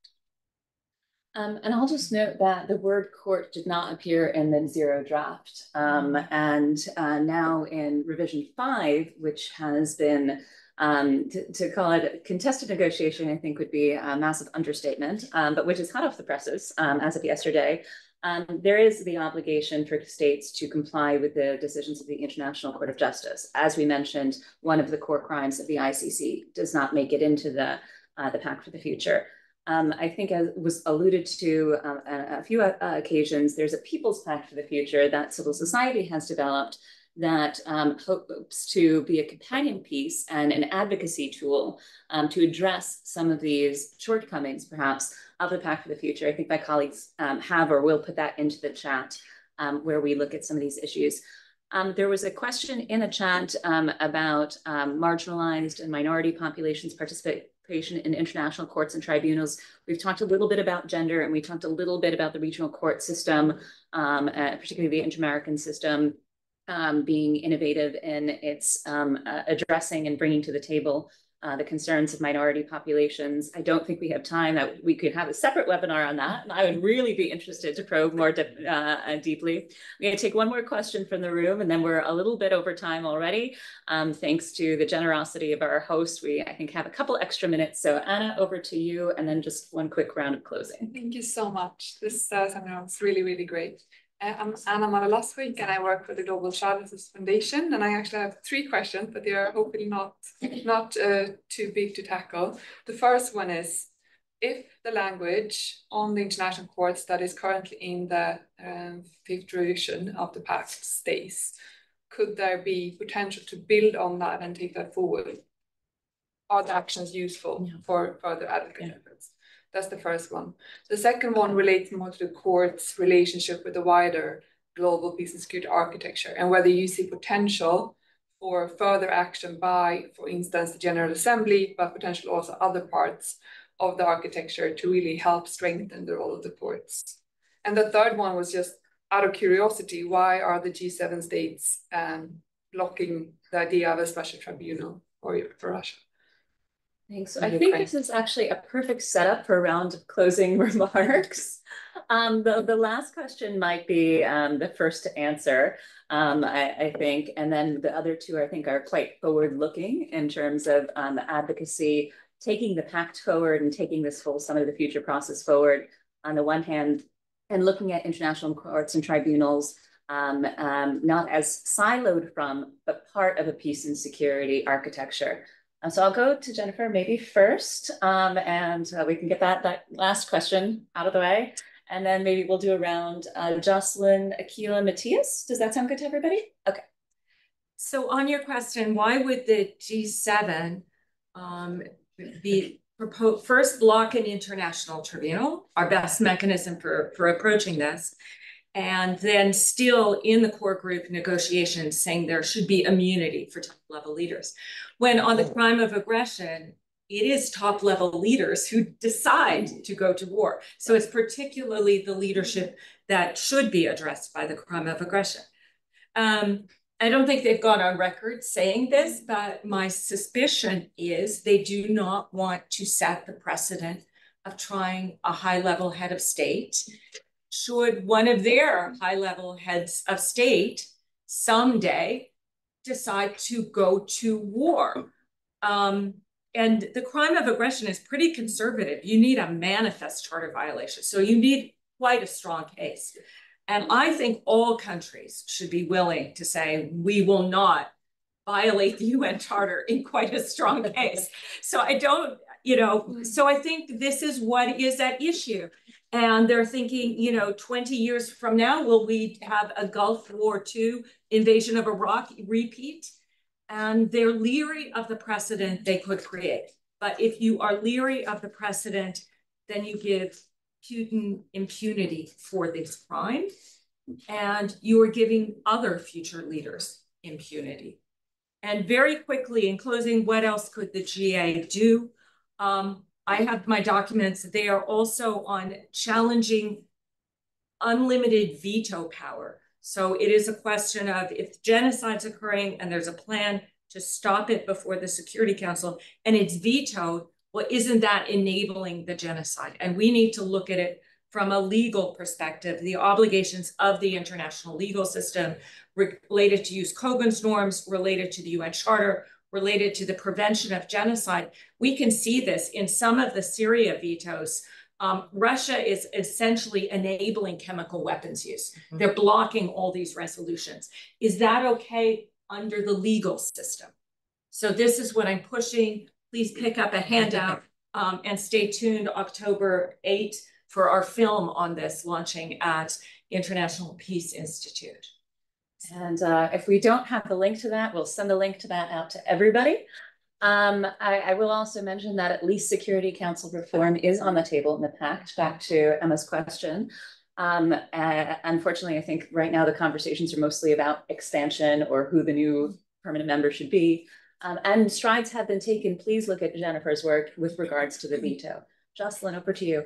Um, and I'll just note that the word court did not appear in the zero draft. Um, and uh, now in revision five, which has been, um, to, to call it contested negotiation, I think would be a massive understatement, um, but which is hot off the presses um, as of yesterday. Um, there is the obligation for states to comply with the decisions of the International Court of Justice. As we mentioned, one of the core crimes of the I C C does not make it into the, uh, the Pact for the Future. Um, I think as was alluded to um, a, a few uh, occasions, there's a People's Pact for the Future that civil society has developed that um, hopes to be a companion piece and an advocacy tool um, to address some of these shortcomings, perhaps, of the Pact for the Future. I think my colleagues um, have or will put that into the chat um, where we look at some of these issues. Um, there was a question in the chat um, about um, marginalized and minority populations participate in international courts and tribunals. We've talked a little bit about gender and we talked a little bit about the regional court system, um, uh, particularly the Inter-American system um, being innovative in its um, uh, addressing and bringing to the table uh, the concerns of minority populations. I don't think we have time. That we could have a separate webinar on that. And I would really be interested to probe more de uh, deeply. I'm going to take one more question from the room and then we're a little bit over time already. Um, thanks to the generosity of our host, we, I think, have a couple extra minutes. So Anna, over to you and then just one quick round of closing. Thank you so much. This uh, sounds really, really great. I'm Anna Malalaswik, and I work for the Global Child Justice Foundation. And I actually have three questions, but they are hopefully not, not uh, too big to tackle. The first one is, if the language on the international courts that is currently in the um, fifth revision of the pact stays, could there be potential to build on that and take that forward? Are the actions useful yeah. for further advocate yeah. efforts? That's the first one. The second one relates more to the court's relationship with the wider global peace and security architecture, and whether you see potential for further action by, for instance, the General Assembly, but potentially also other parts of the architecture to really help strengthen the role of the courts. And the third one was just out of curiosity, why are the G seven states um, blocking the idea of a special tribunal for, for Russia? Thanks. So I think this is actually a perfect setup for a round of closing remarks. Um, the, the last question might be um, the first to answer, um, I, I think, and then the other two, I think, are quite forward-looking in terms of um, advocacy, taking the pact forward and taking this full Summit of the Future process forward on the one hand, and looking at international courts and tribunals um, um, not as siloed from, but part of a peace and security architecture. So I'll go to Jennifer maybe first, um, and uh, we can get that, that last question out of the way. And then maybe we'll do a round. Uh, Jocelyn, Akila, Matthias, does that sound good to everybody? Okay. So on your question, why would the G seven um, be first block an international tribunal, our best mechanism for, for approaching this, and then still in the core group negotiations saying there should be immunity for top-level leaders, when on the crime of aggression, it is top-level leaders who decide to go to war. So it's particularly the leadership that should be addressed by the crime of aggression. Um, I don't think they've gone on record saying this, but my suspicion is they do not want to set the precedent of trying a high-level head of state. Should one of their high-level heads of state someday decide to go to war? Um, and the crime of aggression is pretty conservative. You need a manifest charter violation. So you need quite a strong case. And I think all countries should be willing to say, we will not violate the U N Charter in quite a strong case. So I don't, you know, so I think this is what is at issue. And they're thinking, you know, twenty years from now, will we have a Gulf War Two invasion of Iraq repeat? And they're leery of the precedent they could create. But if you are leery of the precedent, then you give Putin impunity for this crime, and you are giving other future leaders impunity. And very quickly, in closing, what else could the G A do? Um, I have my documents. They are also on challenging unlimited veto power. So it is a question of if genocide's occurring and there's a plan to stop it before the Security Council and it's vetoed, well, isn't that enabling the genocide? And we need to look at it from a legal perspective, the obligations of the international legal system related to jus cogens norms, related to the U N Charter, related to the prevention of genocide. We can see this in some of the Syria vetoes. Um, Russia is essentially enabling chemical weapons use. Mm-hmm. They're blocking all these resolutions. Is that okay under the legal system? So this is what I'm pushing. Please pick up a handout um, and stay tuned October eighth for our film on this launching at International Peace Institute. And uh, if we don't have the link to that, we'll send the link to that out to everybody. Um, I, I will also mention that at least Security Council reform is on the table in the pact, back to Emma's question. Um, uh, unfortunately, I think right now the conversations are mostly about expansion or who the new permanent member should be. Um, and strides have been taken. Please look at Jennifer's work with regards to the veto. Jocelyn, over to you.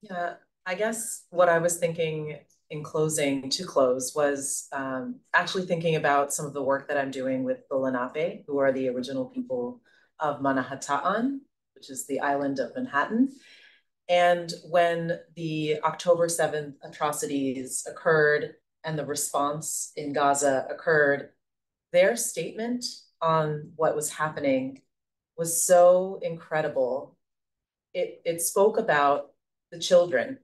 Yeah, I guess what I was thinking in closing, to close, was um, actually thinking about some of the work that I'm doing with the Lenape, who are the original people of Manhattan, which is the island of Manhattan. And when the October seventh atrocities occurred and the response in Gaza occurred, their statement on what was happening was so incredible. It, it spoke about the children,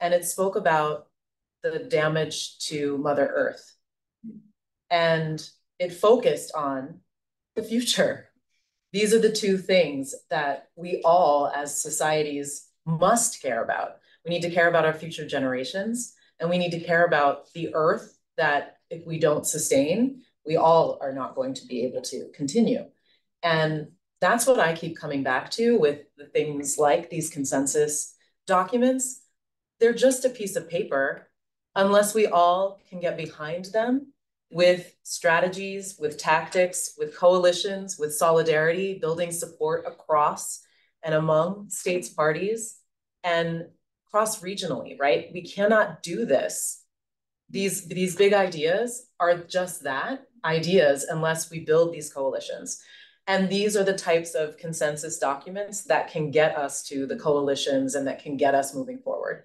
and it spoke about the damage to Mother Earth. And it focused on the future. These are the two things that we all as societies must care about. We need to care about our future generations, and we need to care about the earth that if we don't sustain, we all are not going to be able to continue. And that's what I keep coming back to with the things like these consensus documents. They're just a piece of paper unless we all can get behind them with strategies, with tactics, with coalitions, with solidarity, building support across and among states, parties, and cross-regionally, right? We cannot do this. These, these big ideas are just that, ideas, unless we build these coalitions. And these are the types of consensus documents that can get us to the coalitions and that can get us moving forward.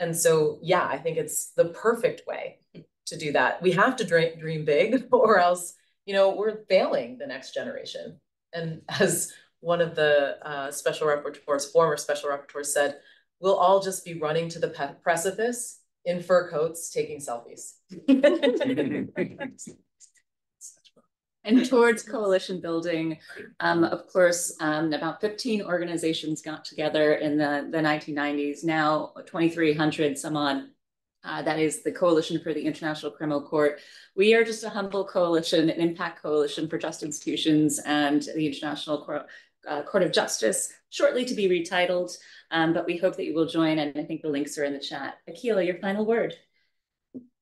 And so, yeah, I think it's the perfect way to do that. We have to dream, dream big, or else, you know, we're failing the next generation. And as one of the uh, special rapporteurs, former special rapporteurs said, we'll all just be running to the precipice in fur coats, taking selfies. And towards coalition building, um, of course, um, about fifteen organizations got together in the, the nineteen nineties, now twenty-three hundred some odd. Uh, that is the Coalition for the International Criminal Court. We are just a humble coalition, an impact coalition for just institutions and the International Court, uh, Court of Justice, shortly to be retitled, um, but we hope that you will join, and I think the links are in the chat. Akila, your final word.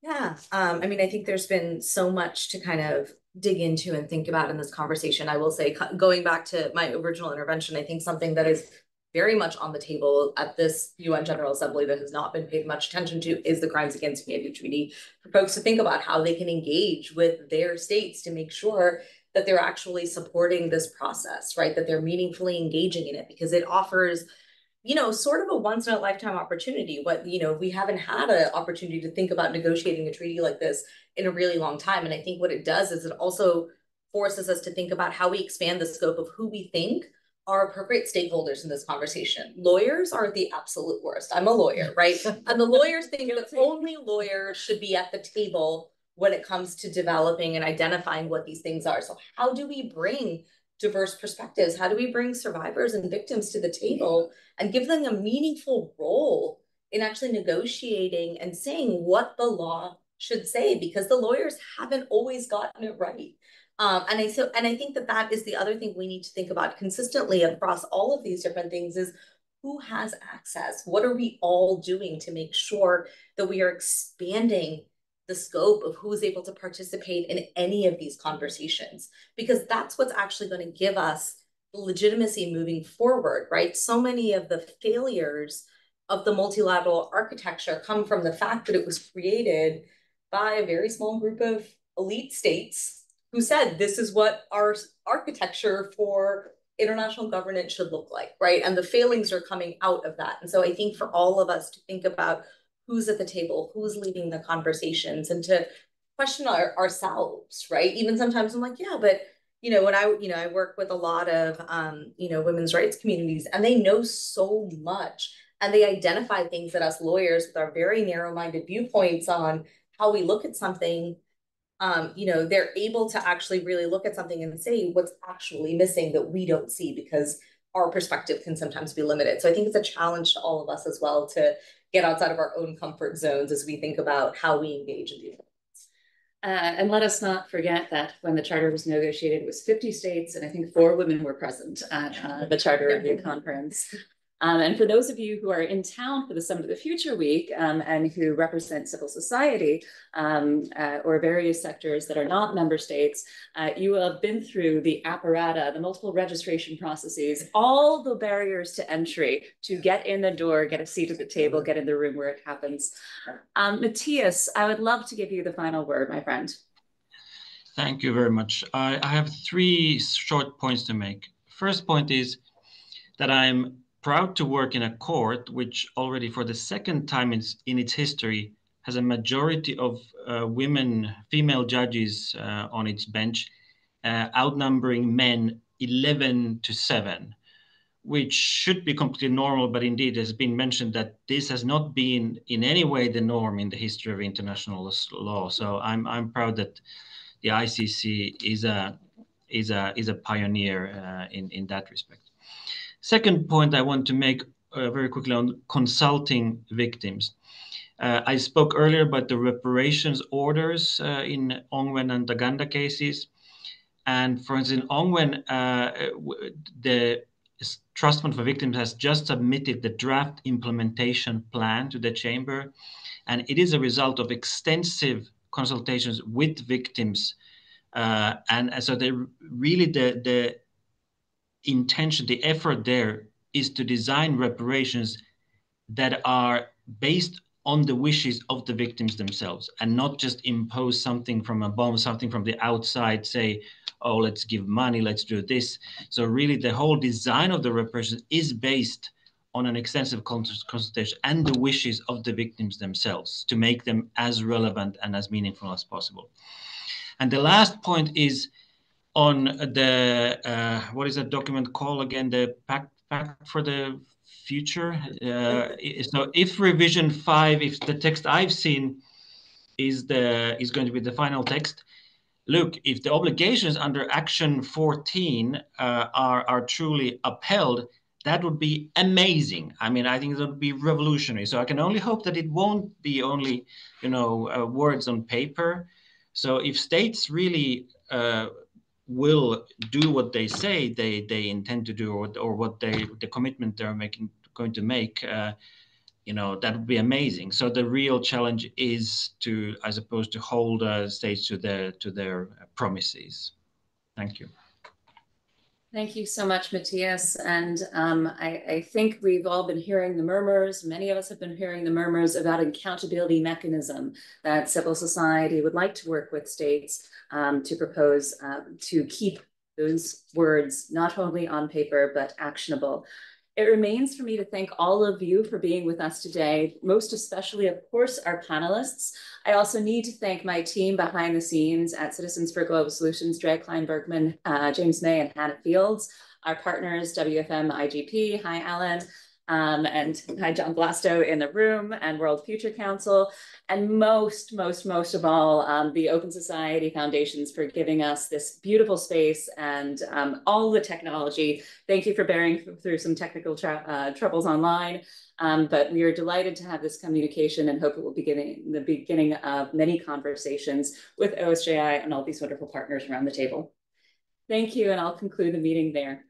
Yeah, um, I mean, I think there's been so much to kind of dig into and think about in this conversation. I will say, going back to my original intervention, I think something that is very much on the table at this U N General Assembly that has not been paid much attention to is the Crimes Against Humanity Treaty, for folks to think about how they can engage with their states to make sure that they're actually supporting this process, right? That they're meaningfully engaging in it, because it offers, you know, sort of a once in a lifetime opportunity. What, you know, we haven't had an opportunity to think about negotiating a treaty like this in a really long time. And I think what it does is it also forces us to think about how we expand the scope of who we think are appropriate stakeholders in this conversation. Lawyers are the absolute worst. I'm a lawyer, right? And the lawyers think that only lawyers should be at the table when it comes to developing and identifying what these things are. So how do we bring diverse perspectives? How do we bring survivors and victims to the table and give them a meaningful role in actually negotiating and saying what the law should say? Because the lawyers haven't always gotten it right. Um, and I so and I think that that is the other thing we need to think about consistently across all of these different things is who has access? What are we all doing to make sure that we are expanding the scope of who is able to participate in any of these conversations? Because that's what's actually going to give us the legitimacy moving forward, right? So many of the failures of the multilateral architecture come from the fact that it was created by a very small group of elite states who said, this is what our architecture for international governance should look like, right? And the failings are coming out of that. And so I think for all of us to think about who's at the table, who's leading the conversations, and to question our, ourselves, right? Even sometimes I'm like, yeah, but you know, when I, you know, I work with a lot of, um, you know, women's rights communities, and they know so much, and they identify things that us lawyers with our very narrow-minded viewpoints on how we look at something, Um, you know, they're able to actually really look at something and say what's actually missing that we don't see, because our perspective can sometimes be limited. So I think it's a challenge to all of us as well to get outside of our own comfort zones as we think about how we engage in these. Uh, and let us not forget that when the Charter was negotiated, it was fifty states, and I think four women were present at uh, the Charter Review Conference. Um, and for those of you who are in town for the Summit of the Future Week um, and who represent civil society um, uh, or various sectors that are not member states, uh, you will have been through the apparata, the multiple registration processes, all the barriers to entry to get in the door, get a seat at the table, get in the room where it happens. Um, Matthias, I would love to give you the final word, my friend. Thank you very much. I, I have three short points to make. First point is that I'm proud to work in a court which already for the second time in, in its history has a majority of uh, women, female judges uh, on its bench, uh, outnumbering men eleven to seven, which should be completely normal, but indeed has been mentioned that this has not been in any way the norm in the history of international law. So I'm I'm proud that the I C C is a is a is a pioneer uh, in in that respect. Second point I want to make uh, very quickly on consulting victims. Uh, I spoke earlier about the reparations orders uh, in Ongwen and Ntaganda cases, and for instance in Ongwen uh, the Trust Fund for Victims has just submitted the draft implementation plan to the chamber, and it is a result of extensive consultations with victims. Uh, and, and so they really, the, the intention, the effort there is to design reparations that are based on the wishes of the victims themselves, and not just impose something from above, something from the outside, say, oh, let's give money, let's do this. So really the whole design of the reparations is based on an extensive consultation and the wishes of the victims themselves to make them as relevant and as meaningful as possible. And the last point is on the, uh, what is that document called again? The Pact, Pact for the Future. Uh, so if revision five, if the text I've seen is, the, is going to be the final text, look, if the obligations under Action fourteen uh, are, are truly upheld, that would be amazing. I mean, I think that would be revolutionary. So I can only hope that it won't be only, you know, uh, words on paper. So if states really uh, will do what they say they, they intend to do, or, or what they, the commitment they're making, going to make, uh, you know, that would be amazing. So the real challenge is to, I suppose, to hold uh, states to their, to their promises. Thank you. Thank you so much, Matthias. And um, I, I think we've all been hearing the murmurs, many of us have been hearing the murmurs about an accountability mechanism that civil society would like to work with states um, to propose uh, to keep those words not only on paper, but actionable. It remains for me to thank all of you for being with us today, most especially, of course, our panelists. I also need to thank my team behind the scenes at Citizens for Global Solutions, Dre Klein-Bergman, uh, James May, and Hannah Fields, our partners, W F M I G P, hi, Alan, um, and hi, John Blasto in the room, and World Future Council, and most, most, most of all, um, the Open Society Foundations for giving us this beautiful space and um, all the technology. Thank you for bearing through some technical uh, troubles online, um, but we are delighted to have this communication and hope it will be giving the beginning of many conversations with O S J I and all these wonderful partners around the table. Thank you, and I'll conclude the meeting there.